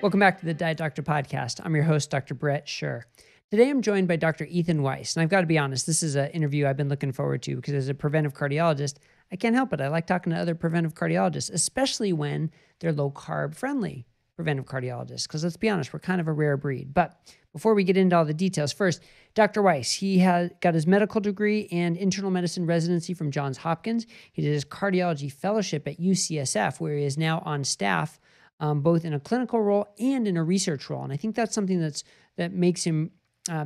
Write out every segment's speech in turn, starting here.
Welcome back to the Diet Doctor Podcast. I'm your host, Dr. Brett Schur. Today I'm joined by Dr. Ethan Weiss, and I've got to be honest, this is an interview I've been looking forward to because as a preventive cardiologist, I can't help it. I like talking to other preventive cardiologists, especially when they're low-carb friendly preventive cardiologists, because let's be honest, we're kind of a rare breed. But before we get into all the details, first, Dr. Weiss, he has got his medical degree and internal medicine residency from Johns Hopkins. He did his cardiology fellowship at UCSF, where he is now on staff, both in a clinical role and in a research role. And I think that's something that makes him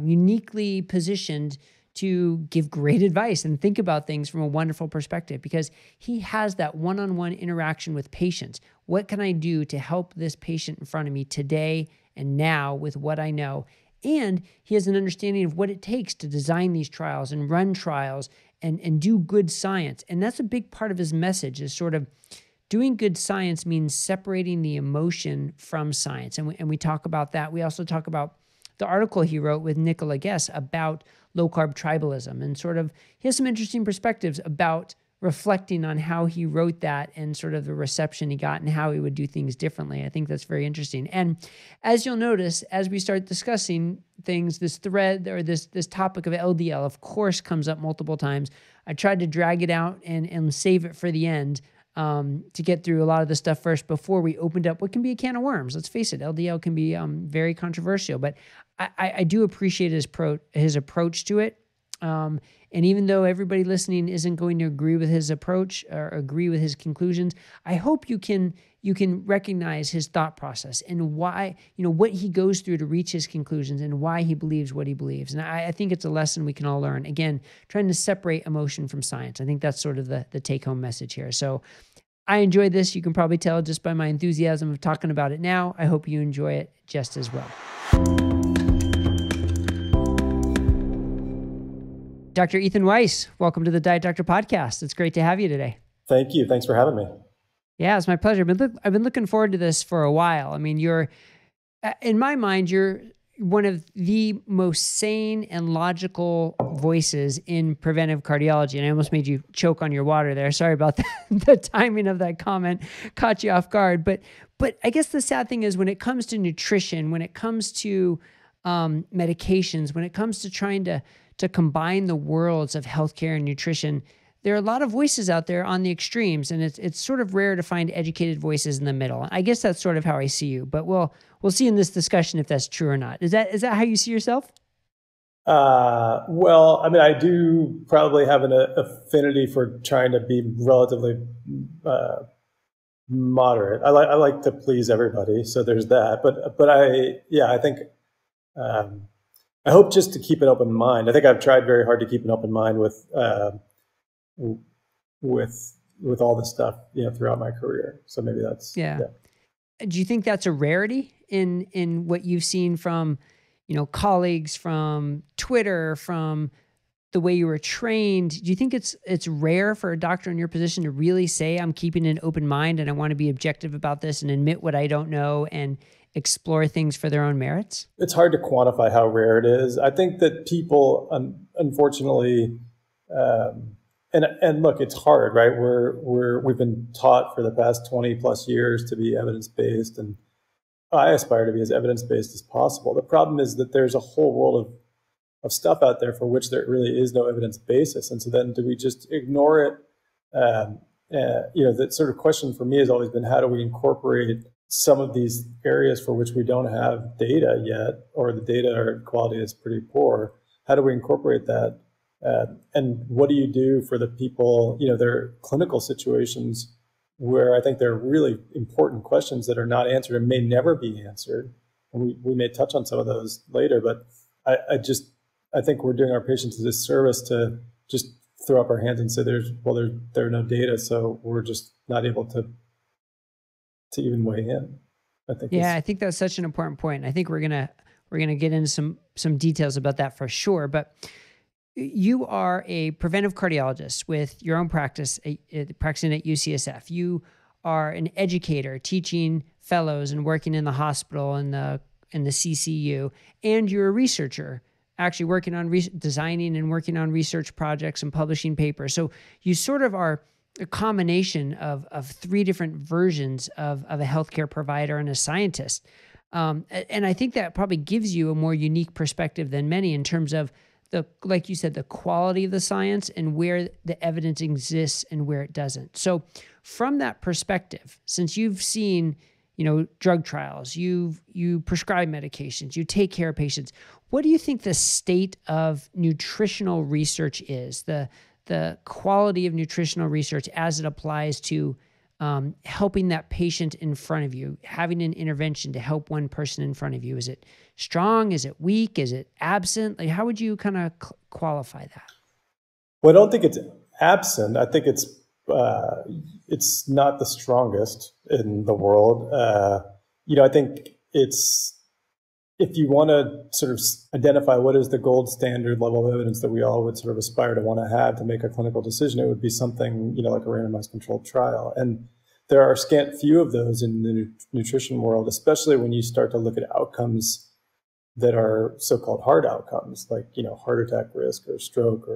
uniquely positioned to give great advice and think about things from a wonderful perspective, because he has that one-on-one interaction with patients. What can I do to help this patient in front of me today and now with what I know? And he has an understanding of what it takes to design these trials and run trials and do good science. And that's a big part of his message, is sort of doing good science means separating the emotion from science. And we talk about that. We also talk about the article he wrote with Nicola Guest about low-carb tribalism, and sort of he has some interesting perspectives about reflecting on how he wrote that and sort of the reception he got and how he would do things differently. I think that's very interesting. And as you'll notice, as we start discussing things, this thread or this topic of LDL, of course, comes up multiple times. I tried to drag it out and save it for the end to get through a lot of the stuff first before we opened up what can be a can of worms. Let's face it, LDL can be very controversial, but I do appreciate his approach to it. And even though everybody listening isn't going to agree with his approach or agree with his conclusions, I hope you can recognize his thought process and why, what he goes through to reach his conclusions and why he believes what he believes. And I think it's a lesson we can all learn. Again, trying to separate emotion from science. I think that's sort of the take-home message here. So I enjoyed this. You can probably tell just by my enthusiasm of talking about it now. I hope you enjoy it just as well. Dr. Ethan Weiss, welcome to the Diet Doctor Podcast. It's great to have you today. Thank you. Thanks for having me. Yeah, it's my pleasure. But look, I've been looking forward to this for a while. I mean, in my mind, you're one of the most sane and logical voices in preventive cardiology. And I almost made you choke on your water there. Sorry about that. The timing of that comment caught you off guard. But I guess the sad thing is when it comes to nutrition, when it comes to medications, when it comes to trying to combine the worlds of healthcare and nutrition, there are a lot of voices out there on the extremes, and it's sort of rare to find educated voices in the middle. I guess that's sort of how I see you, but we'll see in this discussion if that's true or not. Is that how you see yourself? Well, I mean, I do probably have an affinity for trying to be relatively moderate. I like to please everybody, so there's that. But I think. I hope just to keep an open mind. I think I've tried very hard to keep an open mind with all this stuff, throughout my career. So maybe that's, yeah. Do you think that's a rarity in what you've seen from, colleagues, from Twitter, from the way you were trained? Do you think it's rare for a doctor in your position to really say, I'm keeping an open mind and I want to be objective about this and admit what I don't know and explore things for their own merits? It's hard to quantify how rare it is. I think that people, unfortunately, and look, it's hard, right? We've been taught for the past 20 plus years to be evidence-based, and I aspire to be as evidence-based as possible. The problem is that there's a whole world of stuff out there for which there really is no evidence basis. And so then do we just ignore it? That sort of question for me has always been, how do we incorporate some of these areas for which we don't have data yet, or the data quality is pretty poor? How do we incorporate that? And what do you do for the people, their clinical situations where I think there are really important questions that are not answered and may never be answered? And we may touch on some of those later, but I think we're doing our patients a disservice to just throw up our hands and say, there are no data, so we're just not able to even weigh in. I think. Yeah, I think that's such an important point. I think we're gonna get into some details about that for sure. But you are a preventive cardiologist with your own practice, practicing at UCSF. You are an educator, teaching fellows and working in the hospital and the CCU, and you're a researcher, actually working on designing and working on research projects and publishing papers. So you sort of are a combination of three different versions of a healthcare provider and a scientist. And I think that probably gives you a more unique perspective than many in terms of the, like you said, the quality of the science and where the evidence exists and where it doesn't. So from that perspective, since you've seen, you know, drug trials, you prescribe medications, you take care of patients, what do you think the state of nutritional research is, the quality of nutritional research as it applies to helping that patient in front of you, having an intervention to help one person in front of you? Is it strong? Is it weak? Is it absent? Like, how would you kind of qualify that? Well, I don't think it's absent. I think it's not the strongest in the world. You know, I think it's, if you want to sort of identify what is the gold standard level of evidence that we all would sort of aspire to want to have to make a clinical decision, it would be something, you know, like a randomized controlled trial. And there are scant few of those in the nutrition world, especially when you start to look at outcomes that are so-called hard outcomes, like, you know, heart attack risk or stroke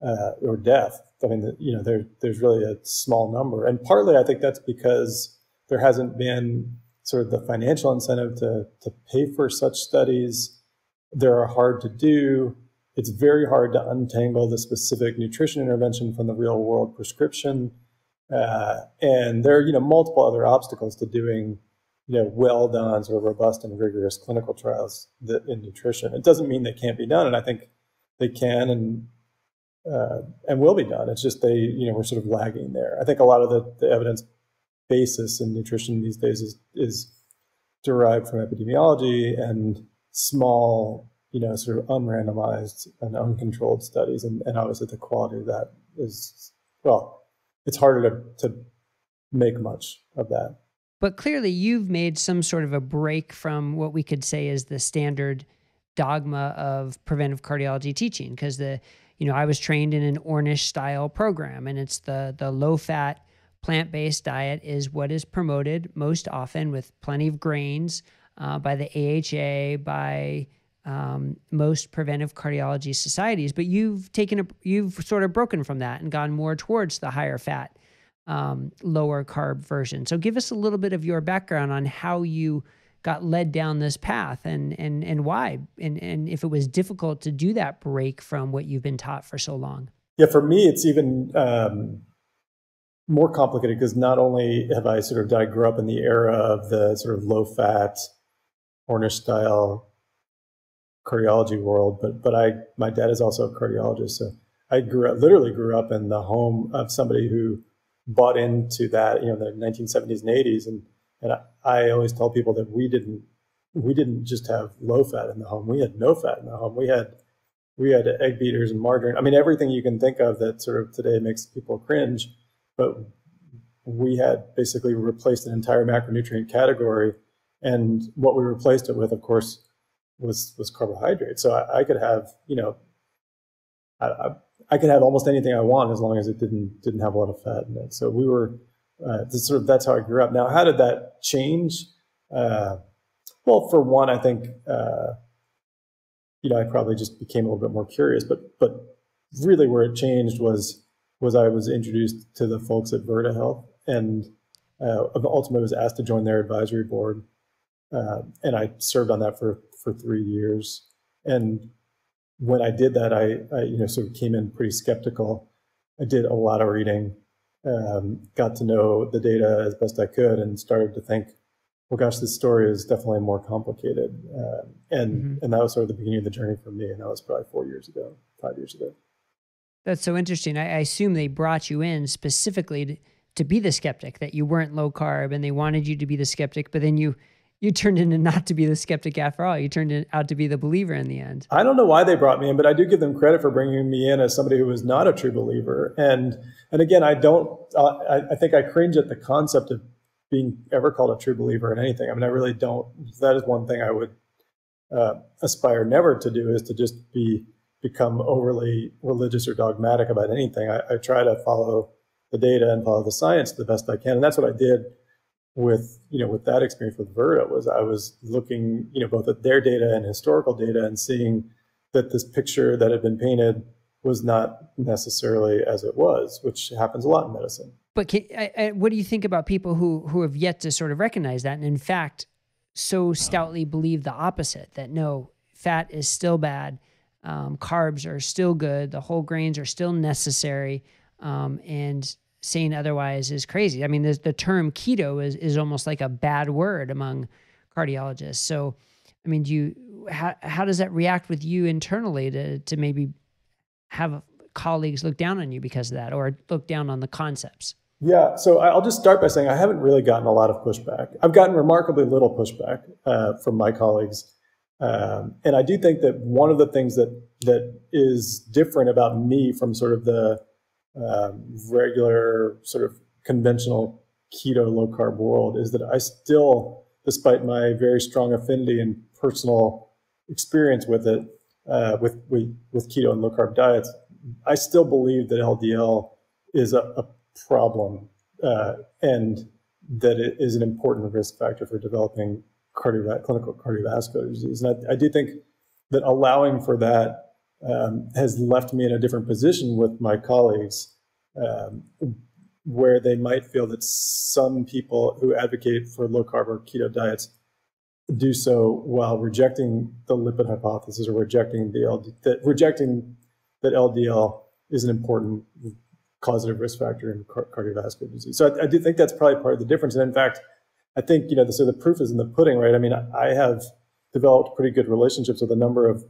or death. I mean, you know, there's really a small number. And partly I think that's because there hasn't been sort of the financial incentive to pay for such studies. They're hard to do. It's very hard to untangle the specific nutrition intervention from the real world prescription. And there are, you know, multiple other obstacles to doing, you know, well done, sort of robust and rigorous clinical trials in nutrition. It doesn't mean they can't be done. And I think they can and will be done. It's just we're sort of lagging there. I think a lot of the evidence basis in nutrition these days is derived from epidemiology and small, you know, sort of unrandomized and uncontrolled studies. And obviously the quality of that is, well, it's harder to make much of that. But clearly you've made some sort of a break from what we could say is the standard dogma of preventive cardiology teaching, because I was trained in an Ornish style program, and it's the low fat, plant-based diet is what is promoted most often, with plenty of grains by the AHA, by most preventive cardiology societies. But you've sort of broken from that and gone more towards the higher fat, lower carb version. So give us a little bit of your background on how you got led down this path and why, and if it was difficult to do that break from what you've been taught for so long. Yeah, for me, it's even more complicated, because not only have I sort of, I grew up in the era of the sort of low fat Ornish style cardiology world, but my dad is also a cardiologist. So I literally grew up in the home of somebody who bought into that, you know, the 1970s and 80s. And I always tell people that we didn't just have low fat in the home. We had no fat in the home. We had egg beaters and margarine. I mean, everything you can think of that sort of today makes people cringe. But we had basically replaced an entire macronutrient category, and what we replaced it with, of course, was carbohydrates. So I could have, you know, I could have almost anything I want as long as it didn't have a lot of fat in it. So we were that's how I grew up. Now, how did that change? Well, for one, I think you know, I probably just became a little bit more curious. But really, where it changed was I was introduced to the folks at Virta Health, and ultimately was asked to join their advisory board. And I served on that for 3 years. And when I did that, I you know, sort of came in pretty skeptical. I did a lot of reading, got to know the data as best I could, and started to think, well, gosh, this story is definitely more complicated. And that was sort of the beginning of the journey for me. And that was probably 4 years ago, 5 years ago. That's so interesting. I assume they brought you in specifically to be the skeptic, that you weren't low carb, and they wanted you to be the skeptic, but then you turned into not to be the skeptic after all. You turned out to be the believer in the end. I don't know why they brought me in, but I do give them credit for bringing me in as somebody who was not a true believer. And again, I think I cringe at the concept of being ever called a true believer in anything. I mean, I really don't. That is one thing I would aspire never to do, is to just become overly religious or dogmatic about anything. I try to follow the data and follow the science the best I can. And that's what I did with that experience with Virta, was I was looking, you know, both at their data and historical data, and seeing that this picture that had been painted was not necessarily as it was, which happens a lot in medicine. But what do you think about people who have yet to sort of recognize that? And in fact, so stoutly believe the opposite, that no, fat is still bad, carbs are still good, the whole grains are still necessary, and saying otherwise is crazy. I mean, the term keto is almost like a bad word among cardiologists. So, I mean, how does that react with you internally to maybe have colleagues look down on you because of that, or look down on the concepts? Yeah, so I'll just start by saying I haven't really gotten a lot of pushback. I've gotten remarkably little pushback from my colleagues. And I do think that one of the things that is different about me from sort of the regular sort of conventional keto low-carb world is that I still, despite my very strong affinity and personal experience with it, with keto and low-carb diets, I still believe that LDL is a problem and that it is an important risk factor for developing clinical cardiovascular disease. And I do think that allowing for that has left me in a different position with my colleagues where they might feel that some people who advocate for low-carb or keto diets do so while rejecting the lipid hypothesis or rejecting that LDL is an important causative risk factor in cardiovascular disease. So I do think that's probably part of the difference. And in fact, I think, you know, so the proof is in the pudding, right? I mean, I have developed pretty good relationships with a number of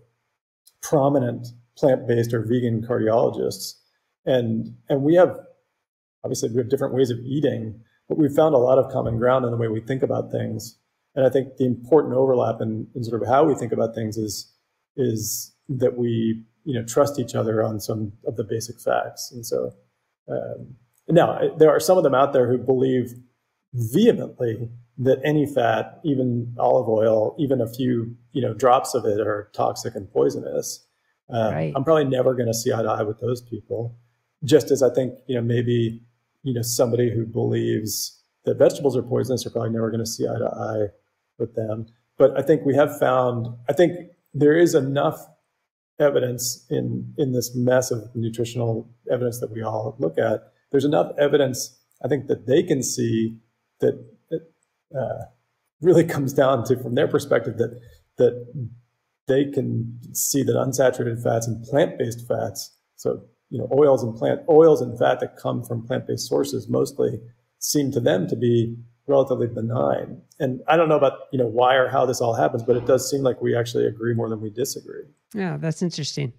prominent plant-based or vegan cardiologists. And we have, obviously, we have different ways of eating, but we've found a lot of common ground in the way we think about things. And I think the important overlap in sort of how we think about things is that we, you know, trust each other on some of the basic facts. And so now there are some of them out there who believe vehemently that any fat, even olive oil, even a few, you know, drops of it are toxic and poisonous. Right. I'm probably never going to see eye to eye with those people, just as I think, you know, maybe, you know, somebody who believes that vegetables are poisonous are probably never going to see eye to eye with them. But I think we have found, I think there is enough evidence in this mess of nutritional evidence that we all look at. There's enough evidence, I think, that they can see that it really comes down to, from their perspective, that they can see that unsaturated fats and plant-based fats, so, you know, oils and fat that come from plant-based sources mostly, seem to them to be relatively benign. And I don't know about, you know, why or how this all happens, but it does seem like we actually agree more than we disagree. Yeah, that's interesting.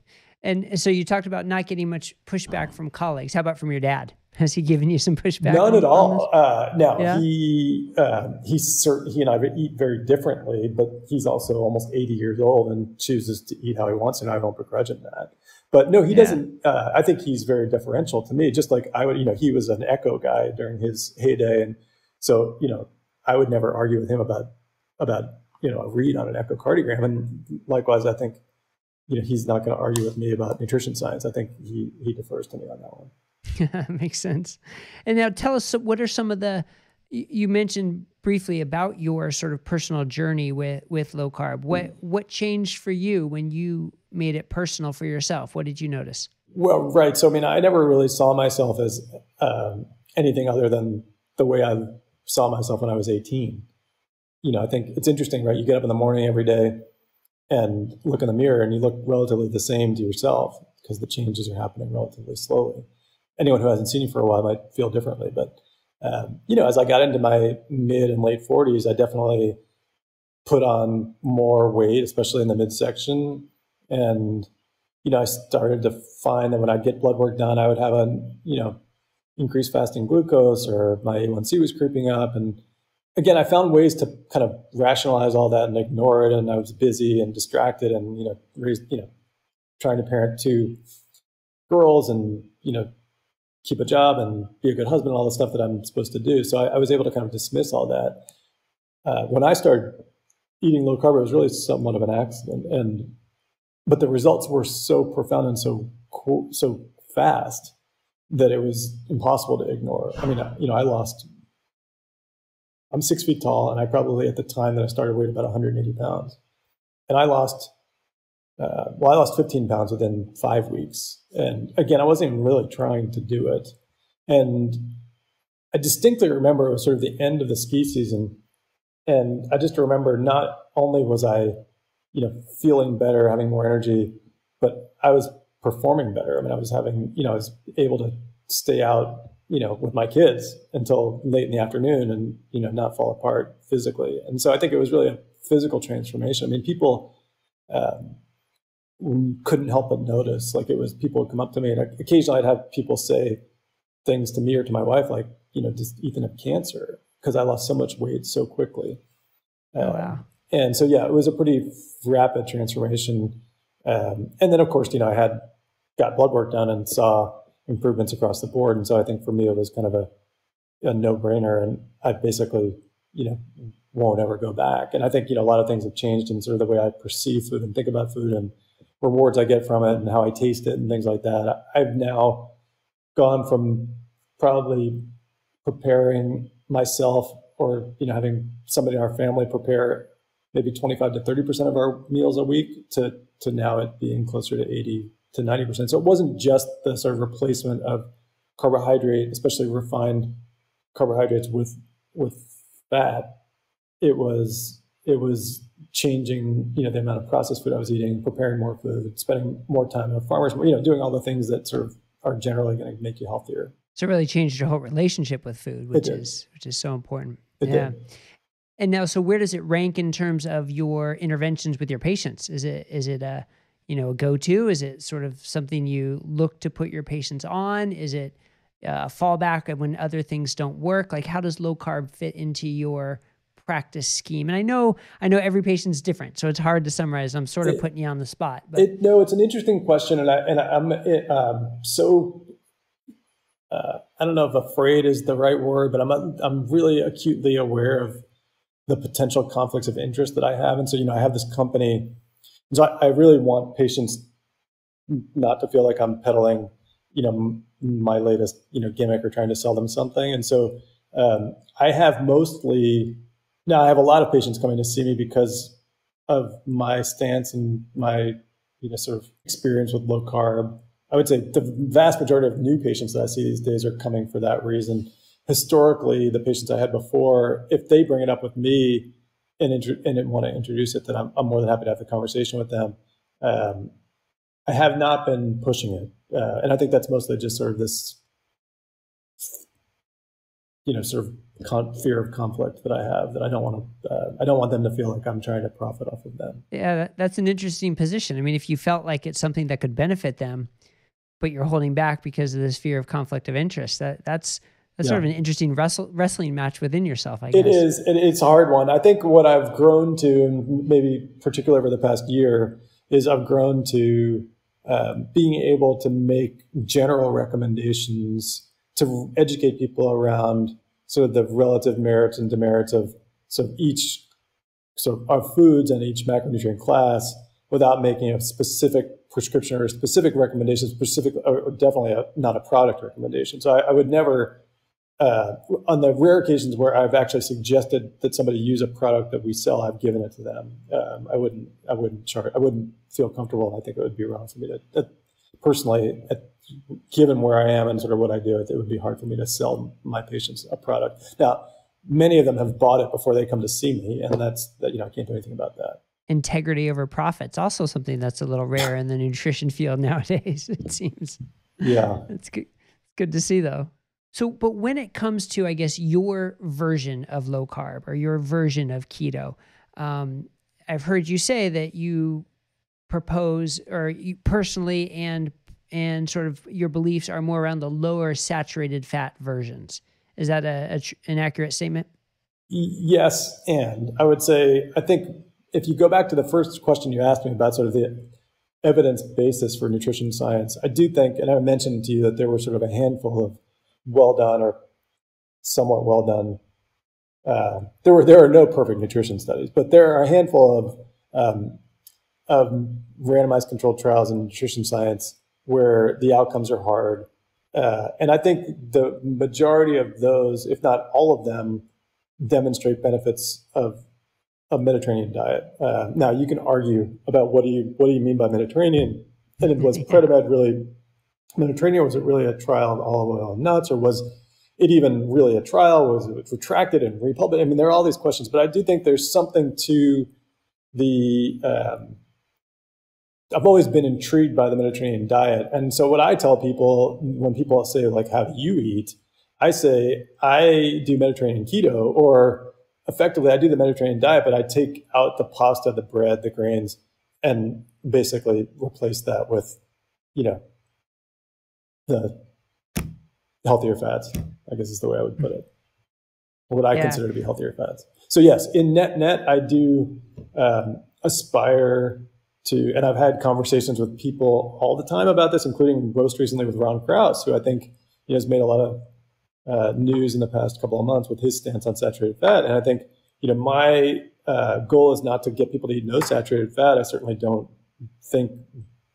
And so you talked about not getting much pushback from colleagues. How about from your dad? Has he given you some pushback? None at all. No, yeah. He and I eat very differently, but he's also almost 80 years old and chooses to eat how he wants, and I won't begrudge him that. But no, he doesn't. I think he's very deferential to me, just like I would, you know, he was an echo guy during his heyday. And so, you know, I would never argue with him about, you know, a read on an echocardiogram. And likewise, I think, you know, he's not going to argue with me about nutrition science. I think he defers to me on that one. Makes sense. And now tell us, what are some of the, you mentioned briefly about your sort of personal journey with low carb. What changed for you when you made it personal for yourself? What did you notice? Well, right. So, I mean, I never really saw myself as anything other than the way I saw myself when I was 18. You know, I think it's interesting, right? You get up in the morning every day and look in the mirror and you look relatively the same to yourself because the changes are happening relatively slowly. Anyone who hasn't seen you for a while might feel differently. But, you know, as I got into my mid and late 40s, I definitely put on more weight, especially in the midsection. And, you know, I started to find that when I'd get blood work done, I would have increased fasting glucose, or my A1C was creeping up. And again, I found ways to kind of rationalize all that and ignore it. And I was busy and distracted and, you know, trying to parent two girls and, you know, keep a job and be a good husband and all the stuff that I'm supposed to do. So I was able to kind of dismiss all that. When I started eating low carb, it was really somewhat of an accident. But the results were so profound and so fast that it was impossible to ignore. I mean, you know, I'm 6 feet tall, and I probably at the time that I started weighed about 180 pounds. And I lost 15 pounds within 5 weeks. And again, I wasn't even really trying to do it. And I distinctly remember it was sort of the end of the ski season. And I just remember not only was I, feeling better, having more energy, but I was performing better. I mean, I was having, I was able to stay out, with my kids until late in the afternoon and, not fall apart physically. And so I think it was really a physical transformation. I mean, people couldn't help but notice, like, it was, people would come up to me, and occasionally I'd have people say things to me or to my wife, like, does Ethan have cancer? Because I lost so much weight so quickly. Wow. And so, yeah, it was a pretty rapid transformation. And then, of course, I got blood work done and saw improvements across the board. And so I think for me, it was kind of a no-brainer. And I basically, won't ever go back. And I think, a lot of things have changed in sort of the way I perceive food and think about food and rewards I get from it and how I taste it and things like that. I've now gone from probably preparing myself or, having somebody in our family prepare maybe 25 to 30% of our meals a week to now it being closer to 80 to 90%. So it wasn't just the sort of replacement of carbohydrate, especially refined carbohydrates with fat. It was changing, the amount of processed food I was eating, preparing more food, spending more time with farmers, doing all the things that sort of are generally going to make you healthier. So it really changed your whole relationship with food, which is so important. It did. And now, so where does it rank in terms of your interventions with your patients? Is it a, a go-to? Is it sort of something you look to put your patients on? Is it a fallback when other things don't work? Like, how does low carb fit into your practice scheme? And I know every patient's different, so it's hard to summarize. I'm sort of putting you on the spot. But. No, it's an interesting question, and I'm I don't know if afraid is the right word, but I'm really acutely aware of the potential conflicts of interest that I have. And so, I have this company. And so I really want patients not to feel like I'm peddling, my latest, gimmick or trying to sell them something. And so I have a lot of patients coming to see me because of my stance and my, sort of experience with low carb. I would say the vast majority of new patients that I see these days are coming for that reason. Historically, the patients I had before, if they bring it up with me and want to introduce it, then I'm more than happy to have the conversation with them. I have not been pushing it. And I think that's mostly just sort of this, sort of fear of conflict that I have, that I don't want them to feel like I'm trying to profit off of them. Yeah, that's an interesting position. I mean, if you felt like it's something that could benefit them, but you're holding back because of this fear of conflict of interest. That's sort of an interesting wrestling match within yourself, I guess. It is, and it's a hard one. I think what I've grown to, and maybe particularly over the past year, is I've grown to being able to make general recommendations to educate people around sort of the relative merits and demerits of sort of each sort of foods and each macronutrient class, without making a specific prescription or specific recommendation, or definitely not a product recommendation. So I would never, on the rare occasions where I've actually suggested that somebody use a product that we sell, I've given it to them. I wouldn't feel comfortable, and I think it would be wrong for me to, personally, given where I am and sort of what I do, it would be hard for me to sell my patients a product. Now, many of them have bought it before they come to see me, and I can't do anything about that. Integrity over profits, also something that's a little rare in the nutrition field nowadays, it seems. Yeah. It's good. It's good to see, though. So, but when it comes to, I guess, your version of low carb or your version of keto, I've heard you say that you propose, or you personally and sort of your beliefs are more around the lower saturated fat versions. Is that an accurate statement? Yes. And I would say, I think, if you go back to the first question you asked me about sort of the evidence basis for nutrition science, I do think, and I mentioned to you that there were sort of a handful of well-done or somewhat well-done, there are no perfect nutrition studies, but there are a handful of randomized controlled trials in nutrition science where the outcomes are hard. And I think the majority of those, if not all of them, demonstrate benefits of a Mediterranean diet. Now you can argue about what do you mean by Mediterranean, and it was Mediterranean was it really a trial of olive oil and nuts, or was it even really a trial? Was it retracted and republished? I mean, there are all these questions, but I do think there's something to the, I've always been intrigued by the Mediterranean diet. And so what I tell people when people say, like, how do you eat? I say, I do Mediterranean keto, or effectively I do the Mediterranean diet, but I take out the pasta, the bread, the grains, and basically replace that with, you know, the healthier fats, I guess is the way I would put it. What I consider to be healthier fats. So yes, in net, I do aspire to, and I've had conversations with people all the time about this, including most recently with Ron Krauss, who I think has made a lot of news in the past couple of months with his stance on saturated fat. And I think, you know, my goal is not to get people to eat no saturated fat. I certainly don't think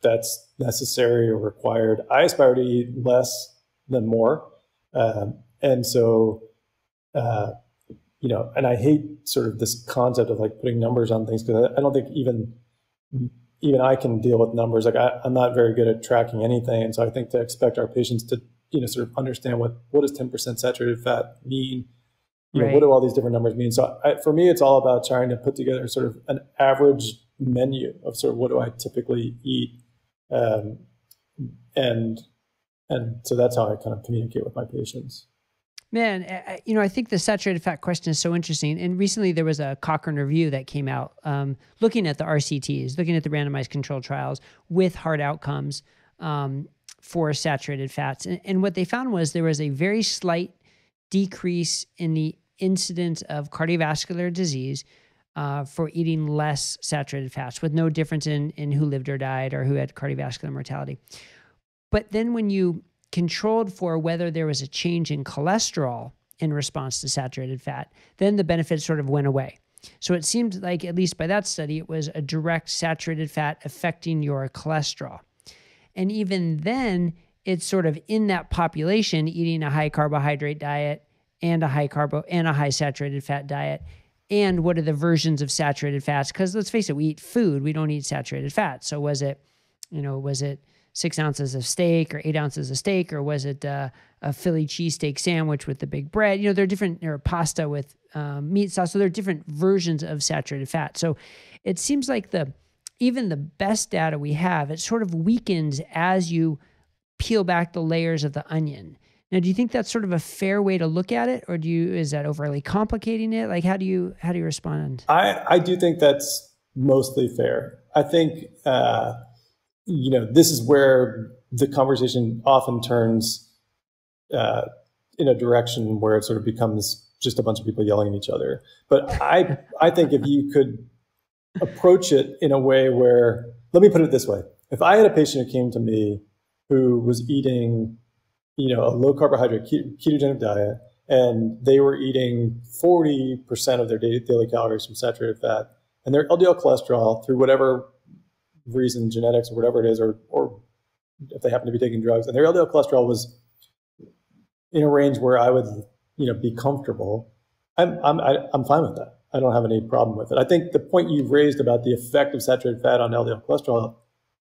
that's necessary or required. I aspire to eat less than more. And so, you know, and I hate sort of this concept of like putting numbers on things, because I don't think even I can deal with numbers. Like I'm not very good at tracking anything. And so I think to expect our patients to, you know, sort of understand what does 10% saturated fat mean? You know, what do all these different numbers mean? So for me, it's all about trying to put together sort of an average menu of sort of what do I typically eat? And so that's how I kind of communicate with my patients. Man, you know, I think the saturated fat question is so interesting. And recently there was a Cochrane review that came out looking at the RCTs, looking at the randomized control trials with hard outcomes for saturated fats. And what they found was there was a very slight decrease in the incidence of cardiovascular disease for eating less saturated fats, with no difference in who lived or died or who had cardiovascular mortality. But then when you controlled for whether there was a change in cholesterol in response to saturated fat, then the benefits sort of went away. So it seemed like, at least by that study, it was a direct saturated fat affecting your cholesterol. And even then, it's sort of in that population eating a high carbohydrate diet and a high saturated fat diet. And what are the versions of saturated fats? Because let's face it, we eat food, we don't eat saturated fat. So was it, you know, was it 6 ounces of steak or 8 ounces of steak, or was it a Philly cheesesteak sandwich with the big bread? You know, there are different, or pasta with meat sauce. So there are different versions of saturated fat. So it seems like even the best data we have, it sort of weakens as you peel back the layers of the onion. Now, do you think that's sort of a fair way to look at it, or is that overly complicating it? Like, how do you respond? I do think that's mostly fair. I think, you know, this is where the conversation often turns in a direction where it sort of becomes just a bunch of people yelling at each other. But I think if you could approach it in a way where, let me put it this way. If I had a patient who came to me who was eating, you know, a low carbohydrate ketogenic diet, and they were eating 40% of their daily calories from saturated fat, and their LDL cholesterol, through whatever reason, genetics or whatever it is, or if they happen to be taking drugs, and their LDL cholesterol was in a range where I would, you know, be comfortable, I'm fine with that. I don't have any problem with it. I think the point you've raised about the effect of saturated fat on LDL cholesterol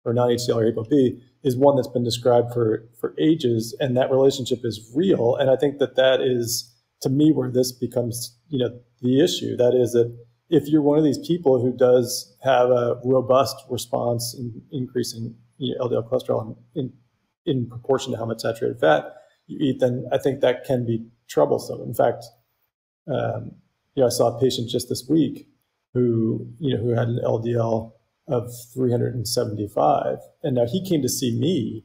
or non-HDL or ApoB is one that's been described for ages, and that relationship is real. And I think that is, to me, where this becomes, you know, the issue. That is that if you're one of these people who does have a robust response in increasing, you know, LDL cholesterol in proportion to how much saturated fat you eat, then I think that can be troublesome. In fact, you know, I saw a patient just this week who had an LDL of 375. And now he came to see me.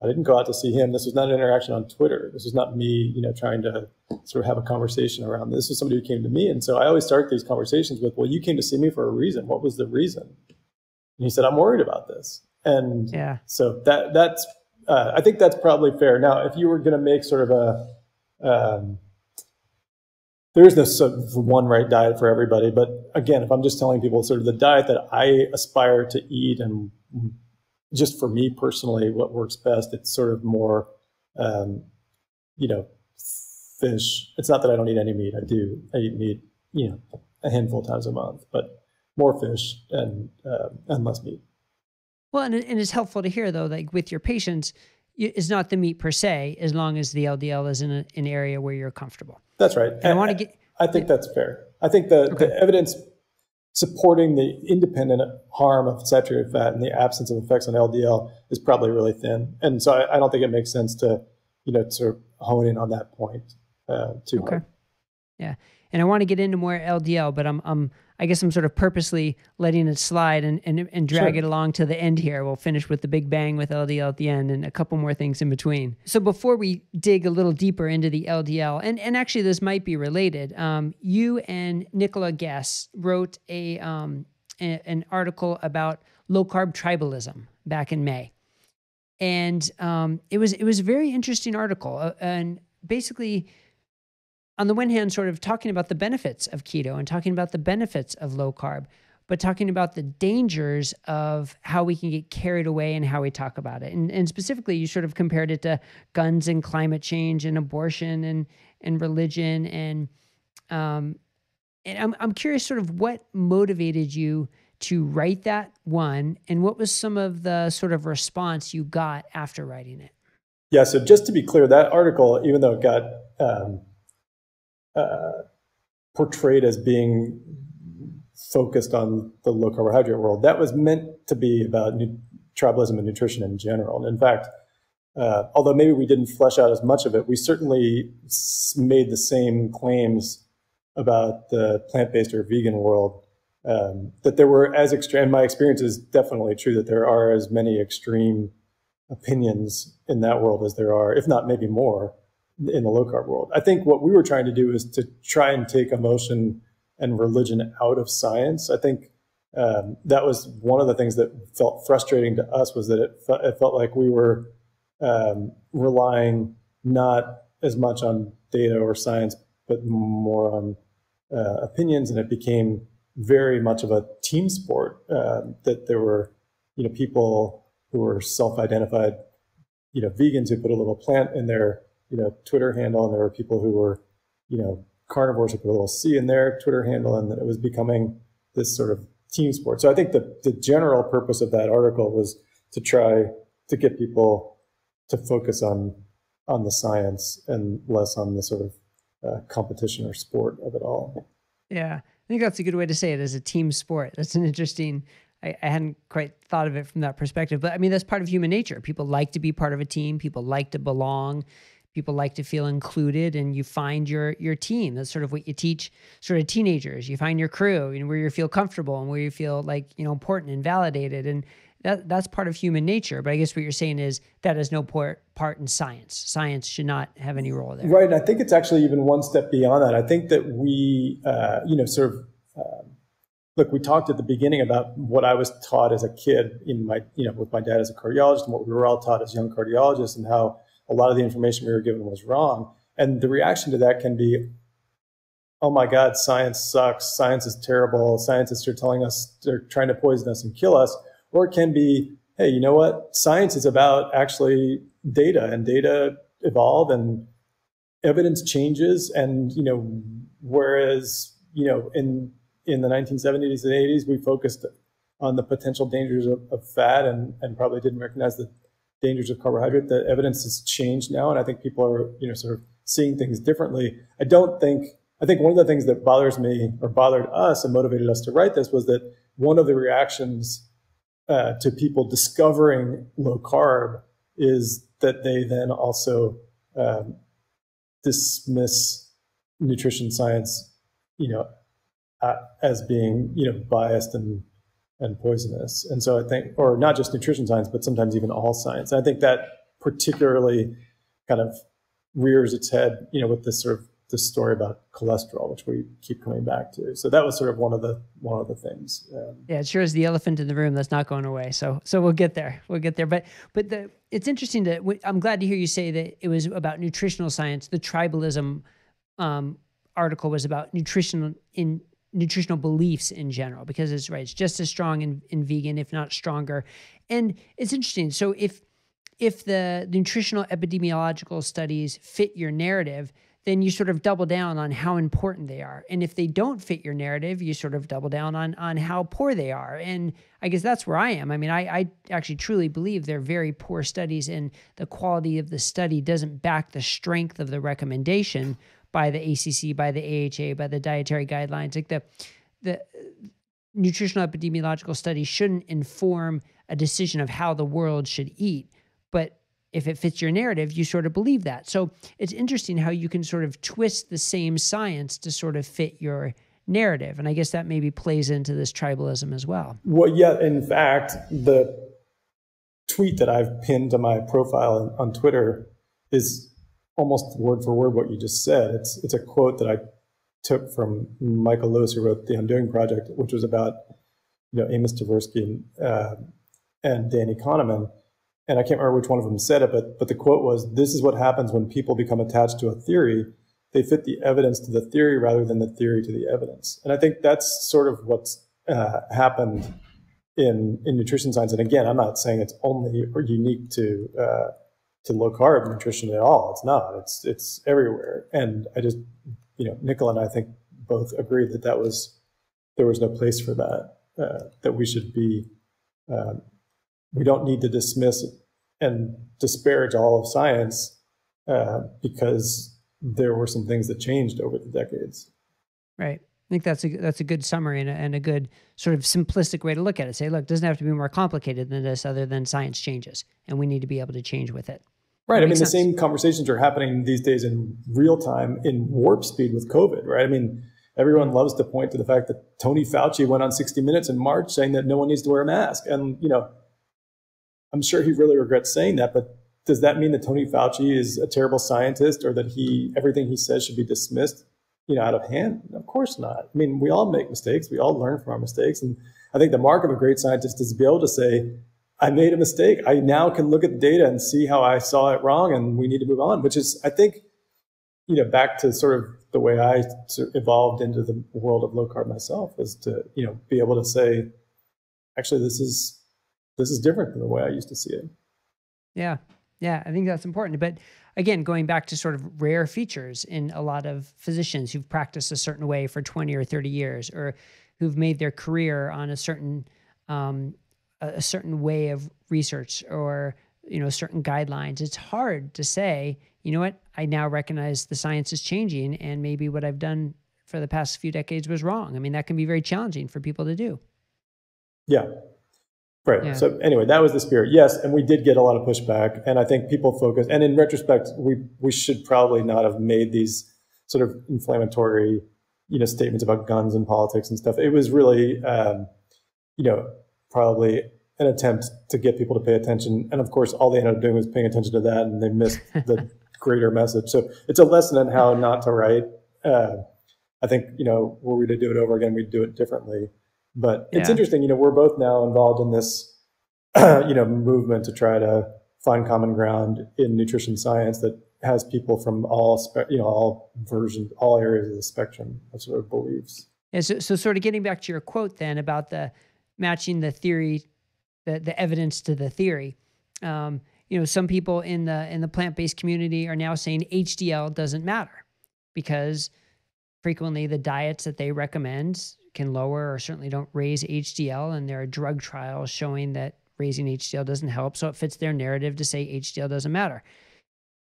I didn't go out to see him. This was not an interaction on Twitter. This was not me, you know, trying to sort of have a conversation around this. This was somebody who came to me. And so I always start these conversations with, well, you came to see me for a reason. What was the reason? And he said, I'm worried about this. And so that's, I think that's probably fair. Now, if you were going to make sort of a, there is no one right diet for everybody. But again, if I'm just telling people sort of the diet that I aspire to eat, and just for me personally, what works best, it's sort of more, you know, fish. It's not that I don't eat any meat. I do. I eat meat, you know, a handful of times a month, but more fish and less meat. Well, and it's helpful to hear, though, like with your patients, it's not the meat per se, as long as the LDL is in an area where you're comfortable. That's right. And I think that's fair. I think the evidence supporting the independent harm of saturated fat and the absence of effects on LDL is probably really thin. And so I don't think it makes sense to, sort of hone in on that point too hard. Okay. Yeah. And I want to get into more LDL, but I guess I'm sort of purposely letting it slide and drag it along to the end here. We'll finish with the big bang with LDL at the end and a couple more things in between. So before we dig a little deeper into the LDL, and actually this might be related, you and Nicola Guest wrote an article about low-carb tribalism back in May. And it was a very interesting article. And basically, on the one hand, sort of talking about the benefits of keto and talking about the benefits of low carb, but talking about the dangers of how we can get carried away and how we talk about it. And specifically, you sort of compared it to guns and climate change and abortion and religion. And I'm curious sort of what motivated you to write that one, and what was some of the sort of response you got after writing it? Yeah, so just to be clear, that article, even though it got portrayed as being focused on the low carbohydrate world, that was meant to be about tribalism and nutrition in general. And in fact, although maybe we didn't flesh out as much of it, we certainly made the same claims about the plant-based or vegan world, that there were as extreme, and my experience is definitely true, that there are as many extreme opinions in that world as there are, if not maybe more, in the low carb world. I think what we were trying to do is to try and take emotion and religion out of science. I think that was one of the things that felt frustrating to us, was that it felt like we were relying not as much on data or science, but more on opinions. And it became very much of a team sport, that there were, people who were self-identified, vegans who put a little plant in their Twitter handle, and there were people who were, carnivores who put a little C in their Twitter handle, and it was becoming this sort of team sport. So I think the general purpose of that article was to try to get people to focus on the science and less on the sort of competition or sport of it all. Yeah, I think that's a good way to say it, as a team sport. That's an interesting. I hadn't quite thought of it from that perspective, but I mean, that's part of human nature. People like to be part of a team. People like to belong. People like to feel included, and you find your team. That's sort of what you teach sort of teenagers. You find your crew, where you feel comfortable and where you feel like, important and validated. And that's part of human nature. But I guess what you're saying is that has no part in science. Science should not have any role there. Right. And I think it's actually even one step beyond that. I think that we, sort of, look, we talked at the beginning about what I was taught as a kid in my, with my dad as a cardiologist, and what we were all taught as young cardiologists, and how a lot of the information we were given was wrong. And the reaction to that can be, oh my God, science sucks. Science is terrible. Scientists are telling us, they're trying to poison us and kill us. Or it can be, hey, you know what? Science is about actually data, and data evolve and evidence changes. And, whereas, in the 1970s and 80s, we focused on the potential dangers of fat and probably didn't recognize the dangers of carbohydrate. The evidence has changed now, and I think people are, sort of seeing things differently. I think one of the things that bothers me, or bothered us and motivated us to write this, was that one of the reactions to people discovering low carb is that they then also dismiss nutrition science, as being, biased and poisonous. And so I think, or not just nutrition science, but sometimes even all science. And I think that particularly kind of rears its head, with this sort of this story about cholesterol, which we keep coming back to. So that was sort of one of the things. Yeah, it sure is the elephant in the room that's not going away. So we'll get there. We'll get there. But it's interesting I'm glad to hear you say that it was about nutritional science. The tribalism article was about nutritional beliefs in general, because it's right. It's just as strong in vegan, if not stronger. And it's interesting. So if the nutritional epidemiological studies fit your narrative, then you sort of double down on how important they are. And if they don't fit your narrative, you sort of double down on how poor they are. And I guess that's where I am. I mean, I actually truly believe they're very poor studies, and the quality of the study doesn't back the strength of the recommendation by the ACC, by the AHA, by the dietary guidelines. Like the nutritional epidemiological study shouldn't inform a decision of how the world should eat, but if it fits your narrative, you sort of believe that. So it's interesting how you can sort of twist the same science to sort of fit your narrative. And I guess that maybe plays into this tribalism as well. Well, yeah, in fact, the tweet that I've pinned to my profile on Twitter is almost word for word what you just said. It's a quote that I took from Michael Lewis, who wrote The Undoing Project, which was about, you know, Amos Tversky and Danny Kahneman. And I can't remember which one of them said it, but the quote was, "This is what happens when people become attached to a theory. They fit the evidence to the theory rather than the theory to the evidence." And I think that's sort of what's happened in nutrition science. And again, I'm not saying it's only or unique to low carb nutrition at all. It's not. It's everywhere. And I just, you know, Nicola and I think both agreed that there was no place for that. That we should be. We don't need to dismiss and disparage all of science because there were some things that changed over the decades. Right. I think that's a good summary and a good sort of simplistic way to look at it. Say, look, it doesn't have to be more complicated than this other than science changes, and we need to be able to change with it. Right. I mean, the same conversations are happening these days in real time in warp speed with COVID, right? I mean, everyone loves to point to the fact that Tony Fauci went on 60 Minutes in March saying that no one needs to wear a mask. And, you know, I'm sure he really regrets saying that, but does that mean that Tony Fauci is a terrible scientist or that everything he says should be dismissed, you know, out of hand? Of course not. I mean, we all make mistakes. We all learn from our mistakes. And I think the mark of a great scientist is to be able to say, I made a mistake. I now can look at the data and see how I saw it wrong, and we need to move on, which is, I think, you know, back to sort of the way I evolved into the world of low carb myself, is to, you know, be able to say, actually, this is different than the way I used to see it. Yeah. Yeah. I think that's important. But again, going back to sort of rare features in a lot of physicians who've practiced a certain way for 20 or 30 years, or who've made their career on a certain way of research or, you know, certain guidelines, it's hard to say, you know what, I now recognize the science is changing and maybe what I've done for the past few decades was wrong. I mean, that can be very challenging for people to do. Yeah. Right. Yeah. So anyway, that was the spirit. Yes. And we did get a lot of pushback, and I think people focused, and in retrospect, we should probably not have made these sort of inflammatory, you know, statements about guns and politics and stuff. It was really, you know, probably an attempt to get people to pay attention. And of course, all they ended up doing was paying attention to that, and they missed the greater message. So it's a lesson on how not to write. I think, you know, were we to do it over again, we'd do it differently. But it's interesting, you know, we're both now involved in this, you know, movement to try to find common ground in nutrition science that has people from all areas of the spectrum of sort of beliefs. Yeah, so sort of getting back to your quote then about the matching the theory, the evidence to the theory. You know, some people in the plant-based community are now saying HDL doesn't matter because frequently the diets that they recommend can lower or certainly don't raise HDL, and there are drug trials showing that raising HDL doesn't help, so it fits their narrative to say HDL doesn't matter.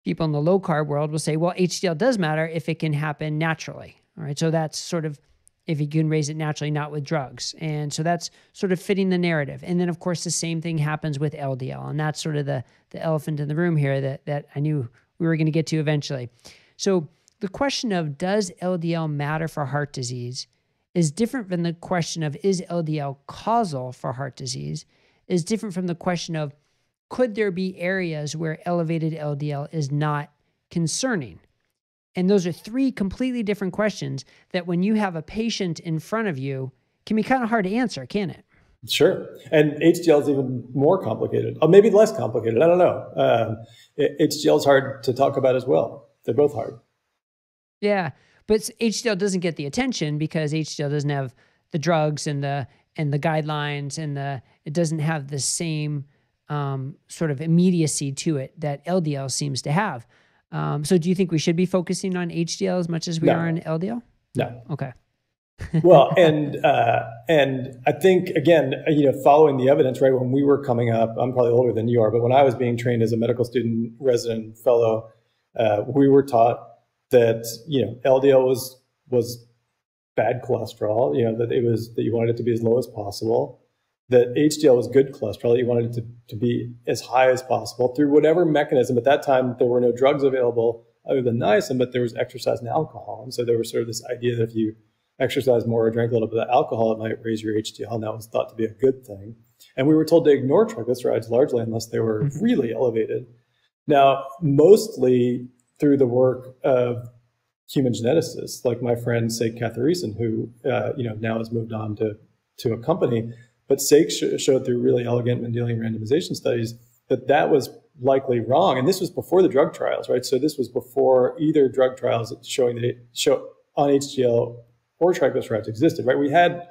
People in the low-carb world will say, well, HDL does matter if it can happen naturally, all right? So that's sort of if you can raise it naturally, not with drugs. And so that's sort of fitting the narrative. And then, of course, the same thing happens with LDL, and that's sort of the elephant in the room here that I knew we were going to get to eventually. So the question of does LDL matter for heart disease is different from the question of is LDL causal for heart disease, is different from the question of could there be areas where elevated LDL is not concerning? And those are three completely different questions that when you have a patient in front of you can be kind of hard to answer, can it? Sure. And HDL is even more complicated, or maybe less complicated. I don't know. HDL is hard to talk about as well. They're both hard. Yeah. But HDL doesn't get the attention because HDL doesn't have the drugs and the guidelines it doesn't have the same sort of immediacy to it that LDL seems to have. So do you think we should be focusing on HDL as much as we are on LDL? No. Okay. Well, and I think, again, you know, following the evidence, right, when we were coming up, I'm probably older than you are, but when I was being trained as a medical student, resident, fellow, we were taught that, you know, LDL was bad cholesterol, you know, that it was, that you wanted it to be as low as possible, that HDL was good cholesterol, that you wanted it to be as high as possible through whatever mechanism. At that time, there were no drugs available other than niacin, but there was exercise and alcohol. And so there was sort of this idea that if you exercise more or drank a little bit of alcohol, it might raise your HDL, and that was thought to be a good thing. And we were told to ignore triglycerides largely unless they were really elevated. Now, mostly through the work of human geneticists, like my friend Sek Catharisen, who you know, now has moved on to a company, but Sek showed through really elegant Mendelian randomization studies that that was likely wrong. And this was before the drug trials, right? So this was before either drug trials showing that on HDL or triglycerides existed, right? We had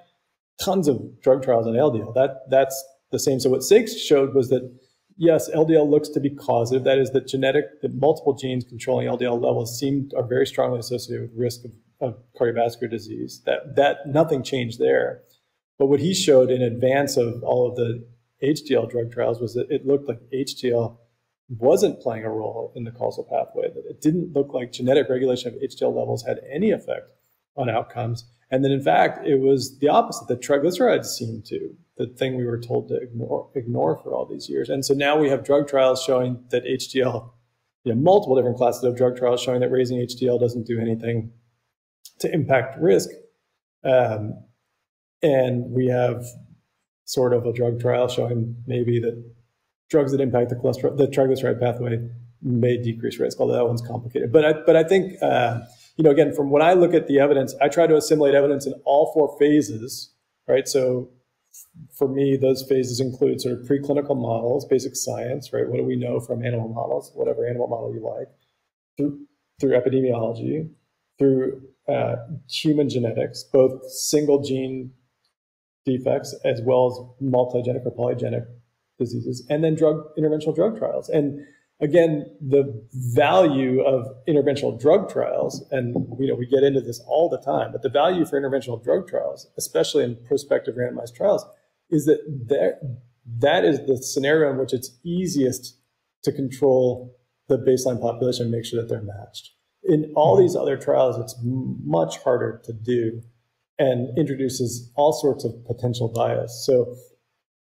tons of drug trials on LDL. That's the same. So what Sek showed was that, yes, LDL looks to be causative. That is, that that multiple genes controlling LDL levels are very strongly associated with risk of cardiovascular disease. That nothing changed there. But what he showed in advance of all of the HDL drug trials was that it looked like HDL wasn't playing a role in the causal pathway, that it didn't look like genetic regulation of HDL levels had any effect on outcomes. And then in fact, it was the opposite, that triglycerides seemed to, the thing we were told to ignore for all these years. And so now we have drug trials showing that HDL, you know, multiple different classes of drug trials showing that raising HDL doesn't do anything to impact risk. And we have sort of a drug trial showing maybe that drugs that impact the triglyceride pathway may decrease risk, although that one's complicated. But I think, you know, again, from when I look at the evidence, I try to assimilate evidence in all four phases, right? So for me, those phases include sort of preclinical models, basic science, right? What do we know from animal models, whatever animal model you like, through epidemiology, through human genetics, both single gene defects as well as multigenic or polygenic diseases, and then interventional drug trials. And again, the value of interventional drug trials, and you know, we get into this all the time, but the value for interventional drug trials, especially in prospective randomized trials, is that that is the scenario in which it's easiest to control the baseline population and make sure that they're matched. In all these other trials, it's much harder to do and introduces all sorts of potential bias. So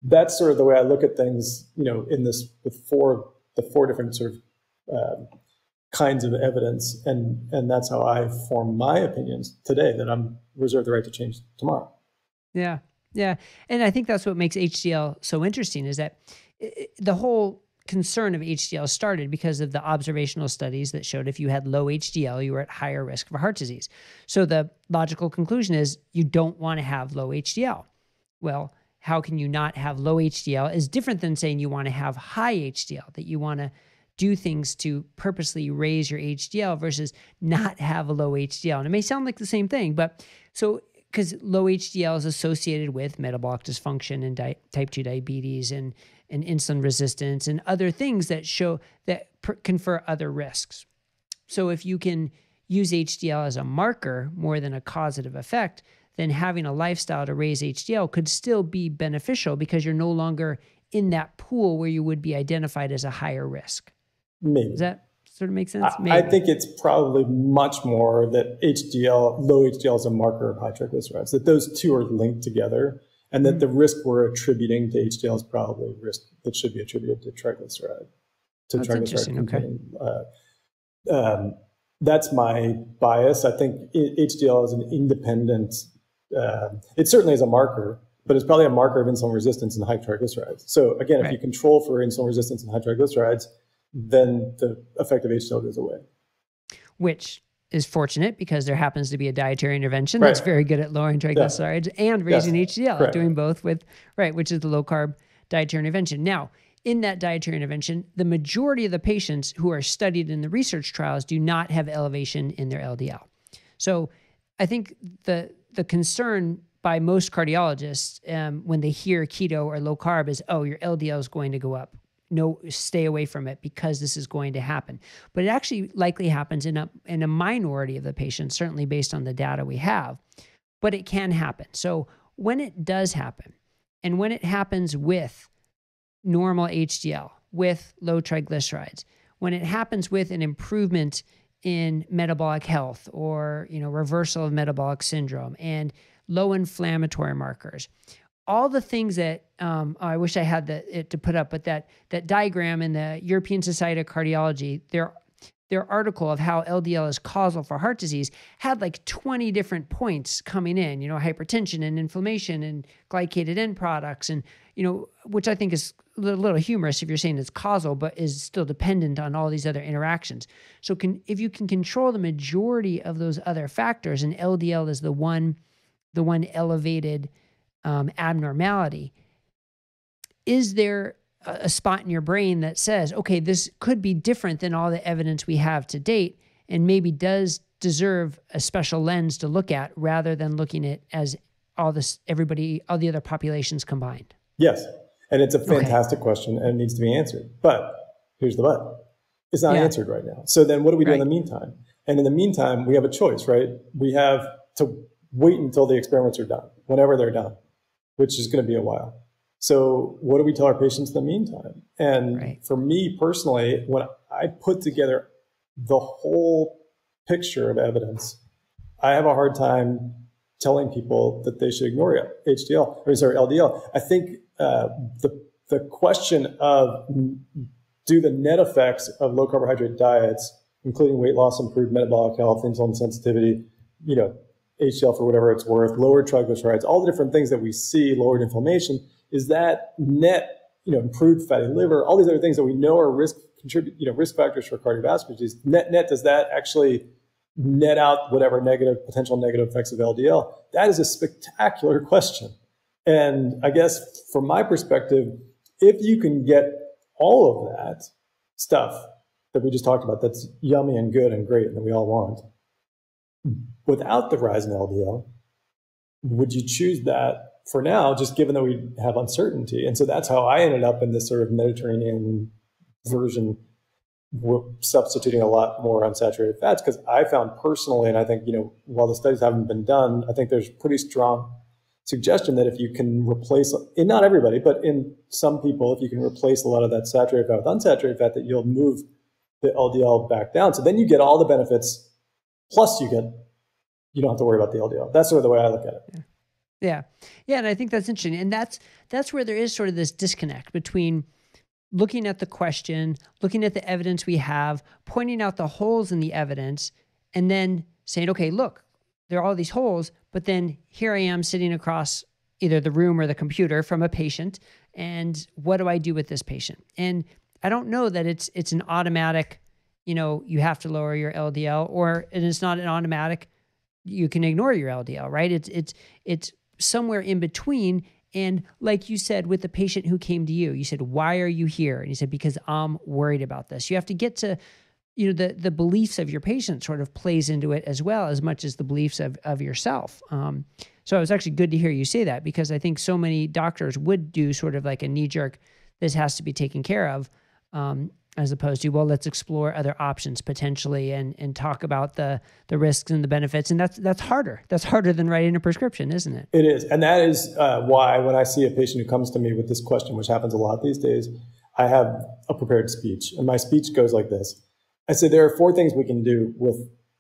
that's sort of the way I look at things, you know, in this before the four different sort of kinds of evidence, and that's how I form my opinions today, that I'm reserved the right to change tomorrow. Yeah, yeah, and I think that's what makes HDL so interesting, is that the whole concern of HDL started because of the observational studies that showed if you had low HDL, you were at higher risk for heart disease. So the logical conclusion is you don't want to have low HDL. Well, how can you not have low HDL is different than saying you want to have high HDL, that you want to do things to purposely raise your HDL versus not have a low HDL. And it may sound like the same thing, but so because low HDL is associated with metabolic dysfunction and type 2 diabetes and insulin resistance and other things that show that confer other risks. So if you can use HDL as a marker more than a causative effect, then having a lifestyle to raise HDL could still be beneficial because you're no longer in that pool where you would be identified as a higher risk. Maybe. Does that sort of make sense? Maybe. I think it's probably much more that low HDL is a marker of high triglycerides, that those two are linked together, and that the risk we're attributing to HDL is probably risk that should be attributed to triglyceride. That's interesting, okay. That's my bias. I think HDL is an independent... it certainly is a marker, but it's probably a marker of insulin resistance and high triglycerides. So again, if you control for insulin resistance and high triglycerides, then the effect of HDL goes away. Which is fortunate because there happens to be a dietary intervention that's very good at lowering triglycerides and raising HDL, doing both with, which is the low carb dietary intervention. Now, in that dietary intervention, the majority of the patients who are studied in the research trials do not have elevation in their LDL. So I think the concern by most cardiologists when they hear keto or low carb is, oh, your LDL is going to go up no, stay away from it because this is going to happen. But it actually likely happens in a minority of the patients, certainly based on the data we have, but it can happen. So when it does happen, and when it happens with normal HDL, with low triglycerides, when it happens with an improvement in metabolic health or, you know, reversal of metabolic syndrome and low inflammatory markers, all the things that I wish I had it to put up, but that diagram in the European Society of Cardiology, their article of how LDL is causal for heart disease had like 20 different points coming in, you know, hypertension and inflammation and glycated end products and, you know, which I think is a little humorous if you're saying it's causal, but is still dependent on all these other interactions. So if you can control the majority of those other factors, and LDL is the one elevated abnormality, is there a spot in your brain that says, okay, this could be different than all the evidence we have to date and maybe does deserve a special lens to look at rather than looking at as all the other populations combined? Yes. And it's a fantastic question and it needs to be answered. But here's the but. It's not answered right now. So then what do we do in the meantime? And in the meantime, we have a choice, right? We have to wait until the experiments are done, whenever they're done, which is going to be a while. So what do we tell our patients in the meantime? And for me personally, when I put together the whole picture of evidence, I have a hard time telling people that they should ignore HDL, or sorry, LDL. I think the question of do the net effects of low carbohydrate diets, including weight loss, improved metabolic health, insulin sensitivity, you know, HDL for whatever it's worth, lower triglycerides, all the different things that we see, lowered inflammation, is that net, you know, improved fatty liver, all these other things that we know are risk factors for cardiovascular disease. Net, does that actually net out whatever potential negative effects of LDL? That is a spectacular question. And I guess from my perspective, if you can get all of that stuff that we just talked about, that's yummy and good and great and that we all want, without the rise in LDL, would you choose that for now, just given that we have uncertainty? And so that's how I ended up in this sort of Mediterranean version, substituting a lot more unsaturated fats, because I found personally, and I think, you know, while the studies haven't been done, I think there's pretty strong suggestion that if you can replace, in not everybody, but in some people, if you can replace a lot of that saturated fat with unsaturated fat, that you'll move the LDL back down. So then you get all the benefits, plus you don't have to worry about the LDL. That's sort of the way I look at it. Yeah, and I think that's interesting. And that's where there is sort of this disconnect between looking at the question, looking at the evidence we have, pointing out the holes in the evidence, and then saying, okay, look, there are all these holes, but then here I am sitting across either the room or the computer from a patient, and what do I do with this patient? And I don't know that it's an automatic, you know, you have to lower your LDL, and it's not an automatic, you can ignore your LDL, right? It's somewhere in between. And like you said, with the patient who came to you said, why are you here? And he said, because I'm worried about this. You have to get to, you know, the beliefs of your patient sort of plays into it as well, as much as the beliefs of yourself. So it was actually good to hear you say that, because I think so many doctors would do sort of like a knee jerk, this has to be taken care of, as opposed to, well, let's explore other options potentially and talk about the risks and the benefits. And that's harder. That's harder than writing a prescription, isn't it? It is. And that is why when I see a patient who comes to me with this question, which happens a lot these days, I have a prepared speech. And my speech goes like this. I say, there are four things we can do with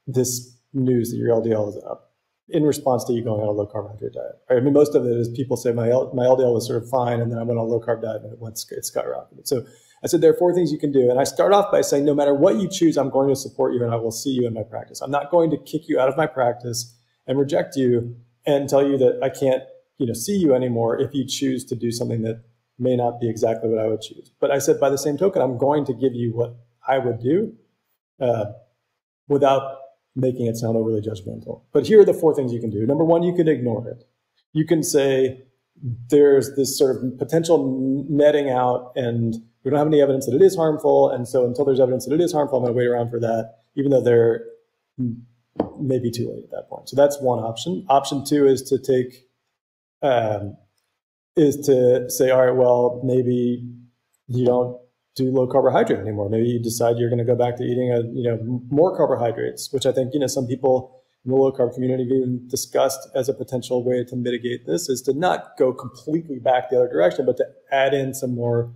this news that your LDL is up in response to you going on a low-carbohydrate diet. I mean, most of it is people say, my LDL was sort of fine, and then I went on a low-carb diet, and it skyrocketed. So I said, there are four things you can do. And I start off by saying, no matter what you choose, I'm going to support you and I will see you in my practice. I'm not going to kick you out of my practice and reject you and tell you that I can't, you know, see you anymore if you choose to do something that may not be exactly what I would choose. But I said, by the same token, I'm going to give you what I would do without making it sound overly judgmental. But here are the four things you can do. Number one, you can ignore it. You can say there's this sort of potential netting out and we don't have any evidence that it is harmful, and so until there's evidence that it is harmful, I'm going to wait around for that, even though they're maybe too late at that point. So that's one option. Option two is to take, say, all right, well, maybe you don't do low carbohydrate anymore. Maybe you decide you're going to go back to eating a, more carbohydrates, which I think, some people in the low carb community have even discussed as a potential way to mitigate this, is to not go completely back the other direction, but to add in some more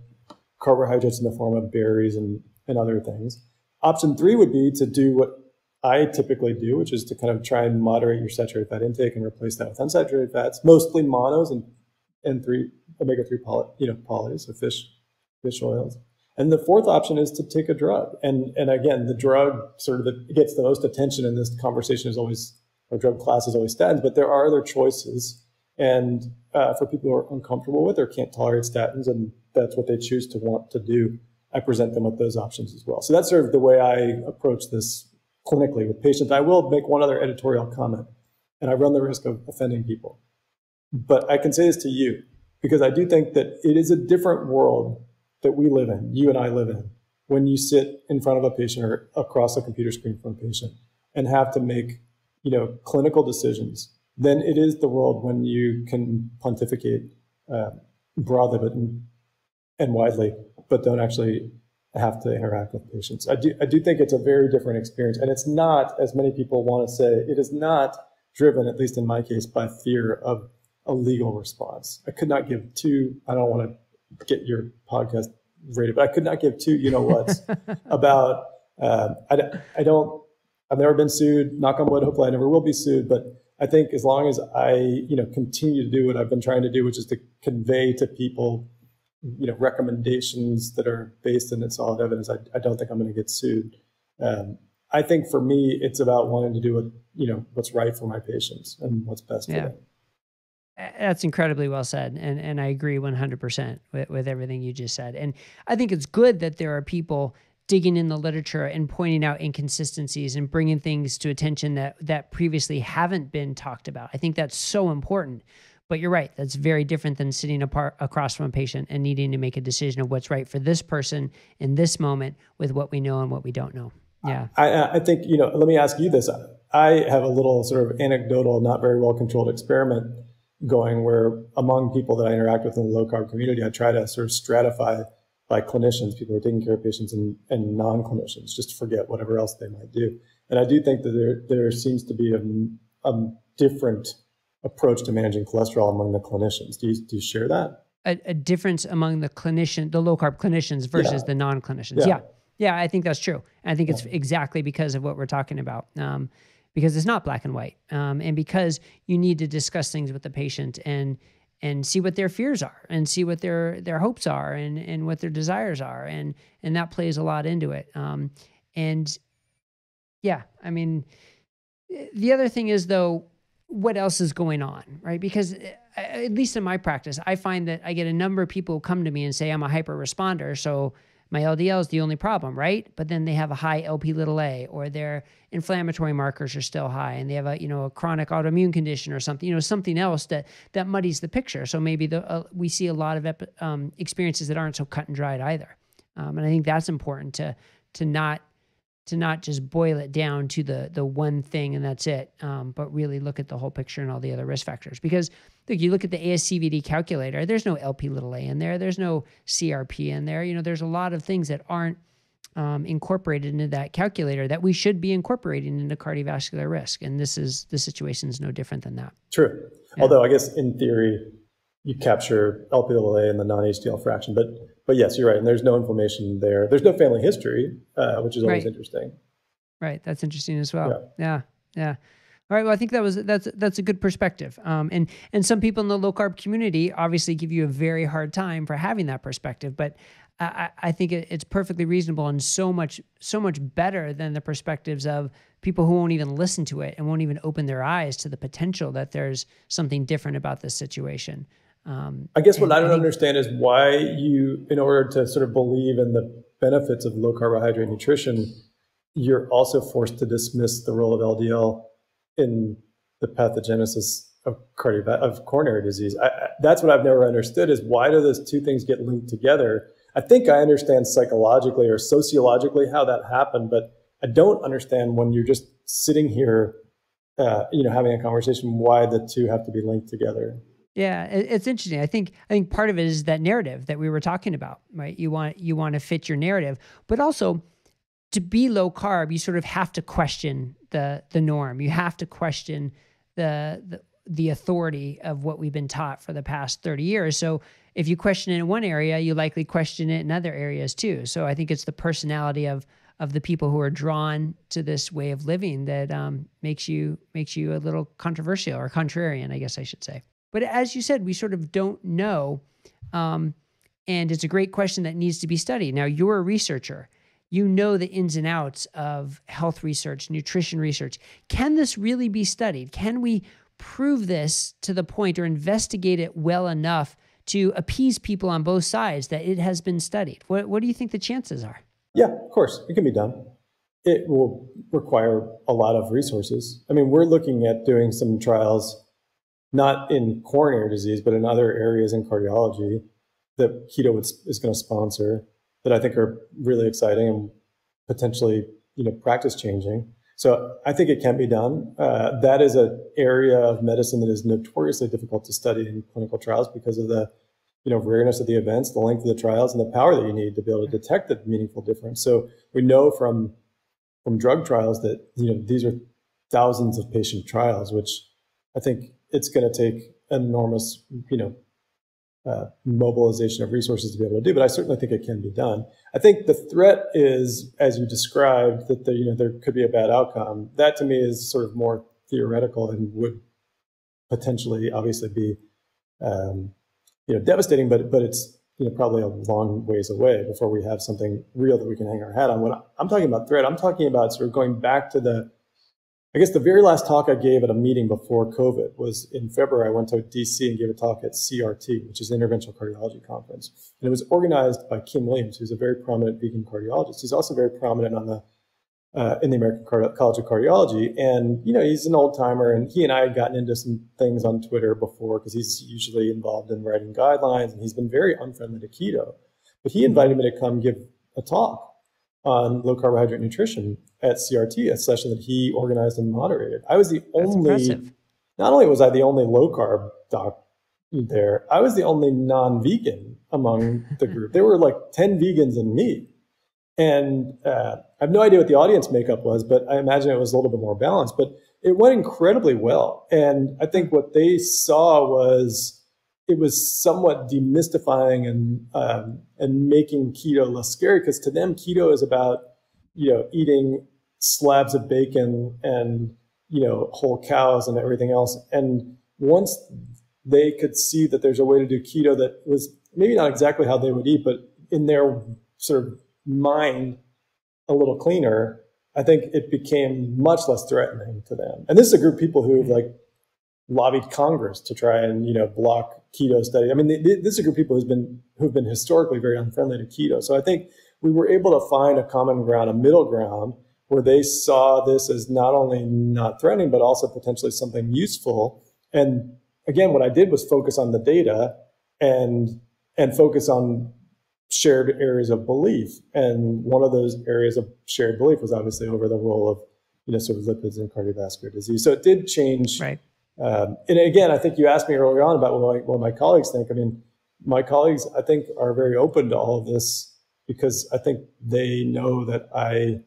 carbohydrates in the form of berries and other things. Option three would be to do what I typically do, which is to kind of try and moderate your saturated fat intake and replace that with unsaturated fats, mostly monos and omega-3 polys, so fish oils. And the fourth option is to take a drug. And again, the drug gets the most attention in this conversation is always, or drug class is always statins, but there are other choices. And for people who are uncomfortable with or can't tolerate statins, and that's what they choose to want to do, I present them with those options as well. So that's sort of the way I approach this clinically with patients. I will make one other editorial comment, and I run the risk of offending people. But I can say this to you, because I do think that it is a different world that we live in, you and I live in, when you sit in front of a patient or across a computer screen from a patient and have to make, clinical decisions, than it is the world when you can pontificate broadly but and widely, but don't actually have to interact with patients. I do think it's a very different experience, and it's not, as many people want to say, it is not driven, at least in my case, by fear of a legal response. I could not give two, I don't want to get your podcast rated, but I could not give two you-know-whats about, I've never been sued, knock on wood, hopefully I never will be sued, but I think as long as I, continue to do what I've been trying to do, which is to convey to people, recommendations that are based in solid evidence, I don't think I'm going to get sued. I think for me, it's about wanting to do what, what's right for my patients and what's best for them. That's incredibly well said, and I agree 100% with everything you just said. And I think it's good that there are people digging in the literature and pointing out inconsistencies and bringing things to attention that previously haven't been talked about. I think that's so important. But you're right, that's very different than sitting across from a patient and needing to make a decision of what's right for this person in this moment with what we know and what we don't know. Yeah, I think, let me ask you this. I have a little sort of anecdotal, not very well controlled experiment going where among people that I interact with in the low-carb community, I try to sort of stratify by clinicians, people who are taking care of patients and non-clinicians, just forget whatever else they might do. And I do think that there seems to be a different approach to managing cholesterol among the clinicians. Do you share that? A difference among the low-carb clinicians versus the non-clinicians. Yeah, I think that's true. And I think it's exactly because of what we're talking about. Because it's not black and white, and because you need to discuss things with the patient and see what their fears are, and see what their hopes are, and what their desires are, and that plays a lot into it. And yeah, I mean, the other thing is though, what else is going on, right? Because at least in my practice, I find that I get a number of people who come to me and say, I'm a hyper responder, so my LDL is the only problem, right? But then they have a high Lp(a), or their inflammatory markers are still high, and they have a chronic autoimmune condition or something, something else that muddies the picture. So maybe we see a lot of experiences that aren't so cut and dried either. And I think that's important to not just boil it down to the one thing and that's it, but really look at the whole picture and all the other risk factors. Because look, you look at the ASCVD calculator, there's no Lp(a) in there, there's no CRP in there. There's a lot of things that aren't incorporated into that calculator that we should be incorporating into cardiovascular risk. And this situation is no different than that. True. Yeah. Although I guess in theory, you capture Lp(a) in the non-HDL fraction, but yes, you're right. And there's no inflammation there. There's no family history, which is always interesting. Right. That's interesting as well. Yeah. All right. Well, I think that's a good perspective. And some people in the low carb community obviously give you a very hard time for having that perspective, but I think it's perfectly reasonable and so much better than the perspectives of people who won't even listen to it and won't even open their eyes to the potential that there's something different about this situation. I guess what I don't understand is why you, in order to sort of believe in the benefits of low carbohydrate nutrition, you're also forced to dismiss the role of LDL in the pathogenesis of coronary disease. That's what I've never understood, is why do those two things get linked together? I think I understand psychologically or sociologically how that happened, but I don't understand when you're just sitting here, having a conversation, why the two have to be linked together. Yeah, it's interesting. I think part of it is that narrative that we were talking about, right? You want to fit your narrative, but also to be low carb, you sort of have to question the norm. You have to question the authority of what we've been taught for the past 30 years. So if you question it in one area, you likely question it in other areas too. So I think it's the personality of the people who are drawn to this way of living that makes you a little controversial or contrarian, I guess I should say. But as you said, we sort of don't know. And it's a great question that needs to be studied. Now, you're a researcher. You know the ins and outs of health research, nutrition research. Can this really be studied? Can we prove this to the point or investigate it well enough to appease people on both sides that it has been studied? What do you think the chances are? Yeah, of course. It can be done. It will require a lot of resources. I mean, we're looking at doing some trials not in coronary disease, but in other areas in cardiology that keto is going to sponsor that I think are really exciting and potentially, practice changing. So I think it can be done. That is an area of medicine that is notoriously difficult to study in clinical trials because of the, rareness of the events, the length of the trials, and the power that you need to be able to detect a meaningful difference. So we know from drug trials that, these are thousands of patient trials, which I think it's going to take an enormous, mobilization of resources to be able to do, but I certainly think it can be done. I think the threat is, as you described, that there could be a bad outcome. That to me is sort of more theoretical and would potentially, obviously, be devastating. But it's probably a long ways away before we have something real that we can hang our hat on. When I'm talking about threat, I'm talking about sort of going back to the very last talk I gave at a meeting before COVID was in February. I went to DC and gave a talk at CRT, which is an interventional cardiology conference. And it was organized by Kim Williams, who's a very prominent vegan cardiologist. He's also very prominent on in the American College of Cardiology. And, he's an old timer, and he and I had gotten into some things on Twitter before because he's usually involved in writing guidelines, and he's been very unfriendly to keto. But he invited me to come give a talk on low carbohydrate nutrition at CRT, a session that he organized and moderated. I was the only, not only was I the only low carb doc there, I was the only non-vegan among the group. There were like 10 vegans and me. And I have no idea what the audience makeup was, but I imagine it was a little bit more balanced, but it went incredibly well. And I think what they saw was, it was somewhat demystifying and making keto less scary, because to them keto is about eating slabs of bacon and whole cows and everything else. And once they could see that there's a way to do keto that was maybe not exactly how they would eat, but in their sort of mind a little cleaner, I think it became much less threatening to them. And this is a group of people who like lobbied Congress to try and block keto study. I mean, this is a group of people who've been historically very unfriendly to keto. So I think we were able to find a common ground, a middle ground, where they saw this as not only not threatening, but also potentially something useful. And again, what I did was focus on the data and focus on shared areas of belief. And one of those areas of shared belief was obviously over the role of, sort of lipids and cardiovascular disease. So it did change. Right. And again, I think you asked me earlier on about what my colleagues think. I mean, my colleagues, I think, are very open to all of this because I think they know that I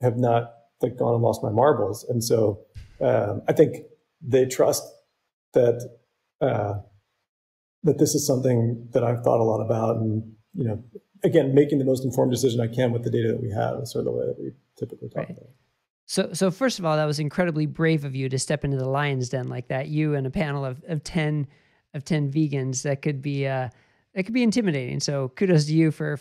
have not gone and lost my marbles. And so I think they trust that that this is something that I've thought a lot about. And, again, making the most informed decision I can with the data that we have is sort of the way that we typically talk about it. So first of all, that was incredibly brave of you to step into the lion's den like that. You and a panel of 10 vegans, that could be intimidating. So kudos to you for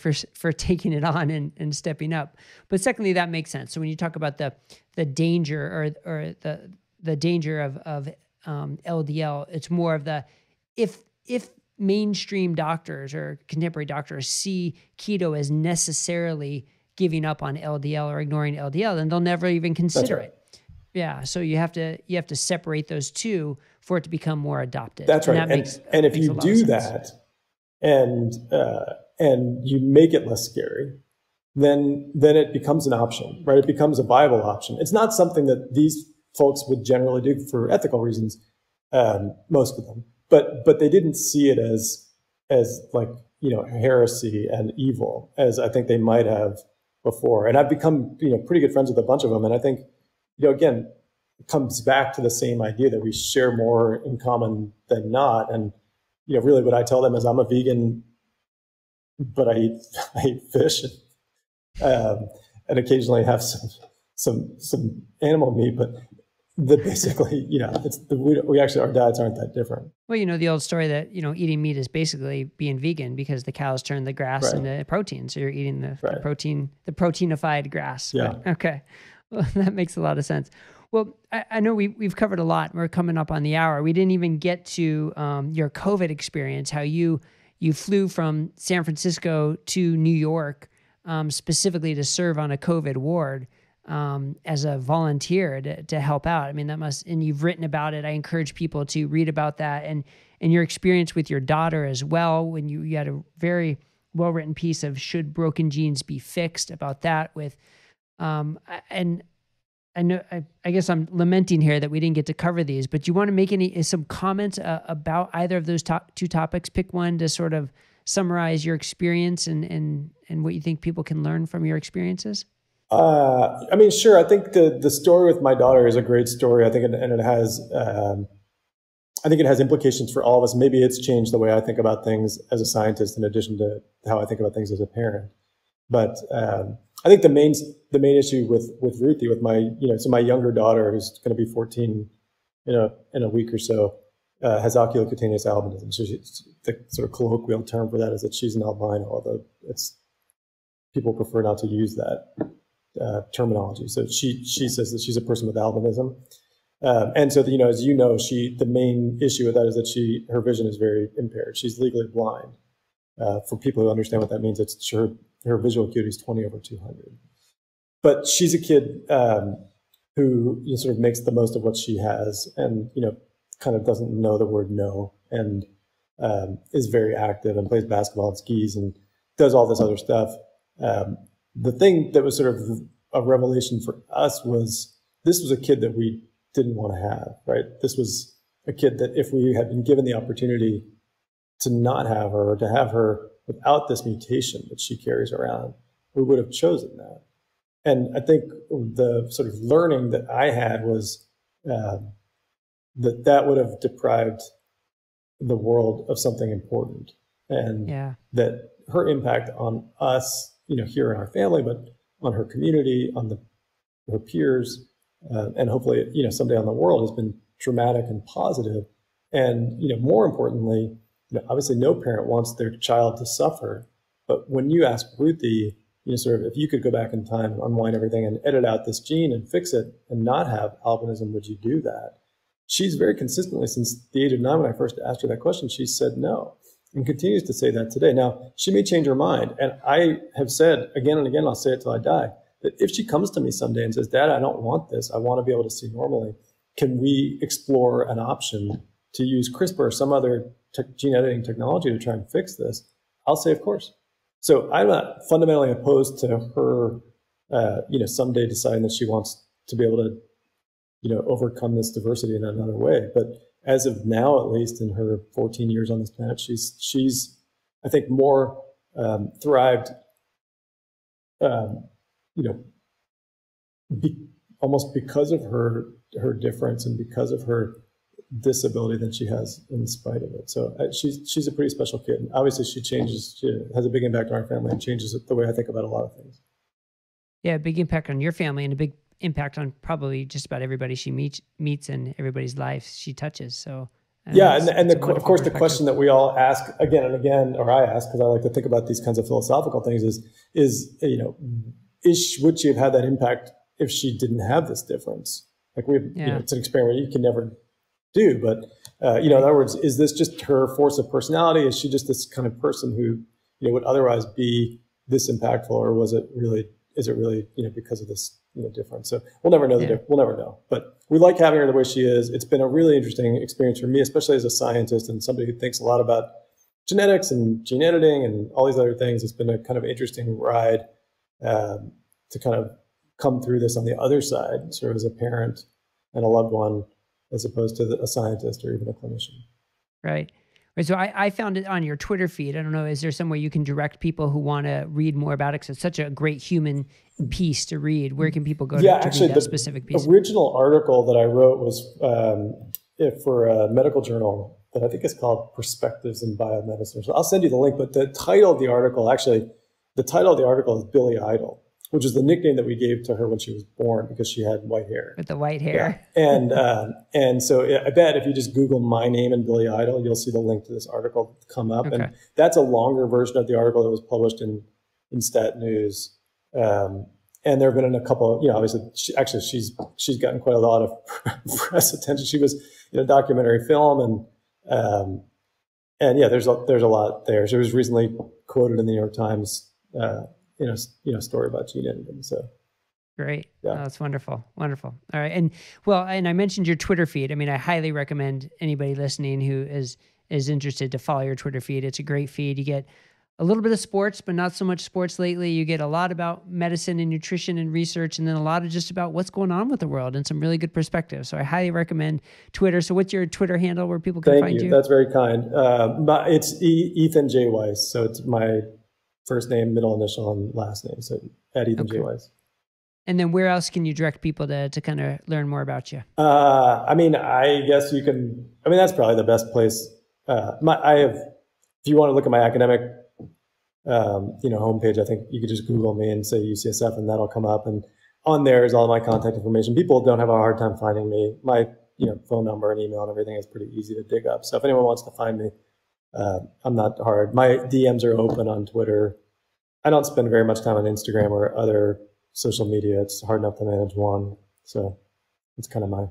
taking it on and stepping up. But secondly, that makes sense. So when you talk about the danger or the danger of LDL, it's more of the if mainstream doctors or contemporary doctors see keto as necessarily giving up on LDL or ignoring LDL, then they'll never even consider it. Yeah. So you have to separate those two for it to become more adopted. That's right. And if you do that and you make it less scary, then it becomes an option, right? It becomes a viable option. It's not something that these folks would generally do for ethical reasons, most of them. But they didn't see it as like, you know, heresy and evil as I think they might have before. And I've become, you know, pretty good friends with a bunch of them. And I think, you know, again, it comes back to the same idea that we share more in common than not. And, you know, really what I tell them is I'm a vegan, but I eat fish and occasionally have some animal meat, but that basically, you know, we actually, our diets aren't that different. Well, you know, the old story that, you know, eating meat is basically being vegan because the cows turn the grass into protein. So you're eating the proteinified grass. Yeah. But, okay. Well, that makes a lot of sense. Well, I know we've covered a lot. We're coming up on the hour. We didn't even get to your COVID experience, how you flew from San Francisco to New York specifically to serve on a COVID ward as a volunteer to help out. I mean, that must, and you've written about it. I encourage people to read about that and your experience with your daughter as well, when you had a very well-written piece of Should Broken Genes Be Fixed about that with, and I know, I guess I'm lamenting here that we didn't get to cover these, but do you want to make some comments about either of those two topics? Pick one to sort of summarize your experience and what you think people can learn from your experiences. I mean, sure. I think the story with my daughter is a great story. I think, it has implications for all of us. Maybe it's changed the way I think about things as a scientist, in addition to how I think about things as a parent. But I think the main issue with Ruthie, with my, you know, so my younger daughter, who's going to be 14, you know, in a week or so, has oculocutaneous albinism. So the sort of colloquial term for that is that she's an albino, although people prefer not to use that terminology. So she says that she's a person with albinism, and so you know, as you know, the main issue with that is that her vision is very impaired. She's legally blind. For people who understand what that means, it's her visual acuity is 20/200. But she's a kid who sort of makes the most of what she has, and you know, kind of doesn't know the word no, and is very active and plays basketball and skis and does all this other stuff. The thing that was sort of a revelation for us was this was a kid that we didn't want to have, right? This was a kid that if we had been given the opportunity to not have her or to have her without this mutation that she carries around, we would have chosen that. And I think the sort of learning that I had was that would have deprived the world of something important, and that her impact on us, you know, here in our family, but on her community, on her peers, and hopefully, you know, someday on the world, has been dramatic and positive. And, you know, more importantly, you know, obviously no parent wants their child to suffer. But when you ask Ruthie, you know, sort of, if you could go back in time and unwind everything and edit out this gene and fix it and not have albinism, would you do that? She's very consistently, since the age of 9, when I first asked her that question, she said no, and continues to say that today. Now, she may change her mind. And I have said again and again, I'll say it till I die, that if she comes to me someday and says, Dad, I don't want this, I want to be able to see normally, can we explore an option to use CRISPR or some other gene editing technology to try and fix this? I'll say, of course. So I'm not fundamentally opposed to her, you know, someday deciding that she wants to be able to, you know, overcome this diversity in another way. But as of now, at least in her 14 years on this planet, she's I think, more thrived, you know, almost because of her difference and because of her disability that she has in spite of it. So she's a pretty special kid. And obviously, she has a big impact on our family and changes the way I think about a lot of things. Yeah, big impact on your family and a big impact on probably just about everybody she meets and everybody's life she touches. So yeah, and of course the question that we all ask again and again, or I ask because I like to think about these kinds of philosophical things, is you know, would she have had that impact if she didn't have this difference? Like you know, it's an experiment you can never do, but you know, in other words, is this just her force of personality? Is she just this kind of person who, you know, would otherwise be this impactful, or is it really you know, because of this, you know, difference? So we'll never know the difference. We'll never know. But we like having her the way she is. It's been a really interesting experience for me, especially as a scientist and somebody who thinks a lot about genetics and gene editing and all these other things. It's been a kind of interesting ride to kind of come through this on the other side, sort of as a parent and a loved one, as opposed to a scientist or even a clinician. right? So I found it on your Twitter feed. I don't know, is there some way you can direct people who want to read more about it? Because it's such a great human piece to read. Where can people go to actually, read that specific piece? The original article that I wrote was for a medical journal that I think is called Perspectives in Biomedicine. So I'll send you the link, but the title of the article is Billy Idol, which is the nickname that we gave to her when she was born because she had white hair. With the white hair. Yeah. And so I bet if you just Google my name and Billy Idol, you'll see the link to this article come up. Okay. And that's a longer version of the article that was published in Stat News. And there have been a couple, you know, obviously, she's gotten quite a lot of press attention. She was in a documentary film and yeah, there's a lot there. She was recently quoted in the New York Times, story about gene editing. So great. Yeah. Oh, that's wonderful. Wonderful. All right. And well, and I mentioned your Twitter feed. I mean, I highly recommend anybody listening who is interested to follow your Twitter feed. It's a great feed. You get a little bit of sports, but not so much sports lately. You get a lot about medicine and nutrition and research, and then a lot of just about what's going on with the world and some really good perspectives. So I highly recommend Twitter. So what's your Twitter handle where people can find you? That's very kind. It's Ethan J. Weiss. So it's my first name, middle initial, and last name. So at Ethan J. Weiss. And then where else can you direct people to kind of learn more about you? That's probably the best place. If you want to look at my academic, homepage, I think you could just Google me and say UCSF and that'll come up. And on there is all my contact information. People don't have a hard time finding me. My, phone number and email and everything is pretty easy to dig up. So if anyone wants to find me, I'm not hard. My DMs are open on Twitter. I don't spend very much time on Instagram or other social media. It's hard enough to manage one. So it's kind of my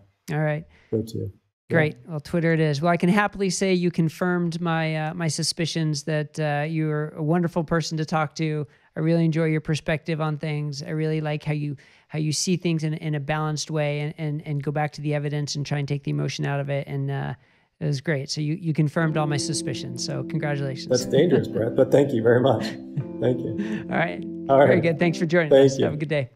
go-to. Great. Well, Twitter it is. Well, I can happily say you confirmed my my suspicions that you're a wonderful person to talk to. I really enjoy your perspective on things. I really like how you see things in a balanced way and go back to the evidence and try and take the emotion out of it. And it was great. So you confirmed all my suspicions. So congratulations. That's dangerous, Brett, but thank you very much. Thank you. All right. Very good. Thanks for joining us. Thank you. Have a good day.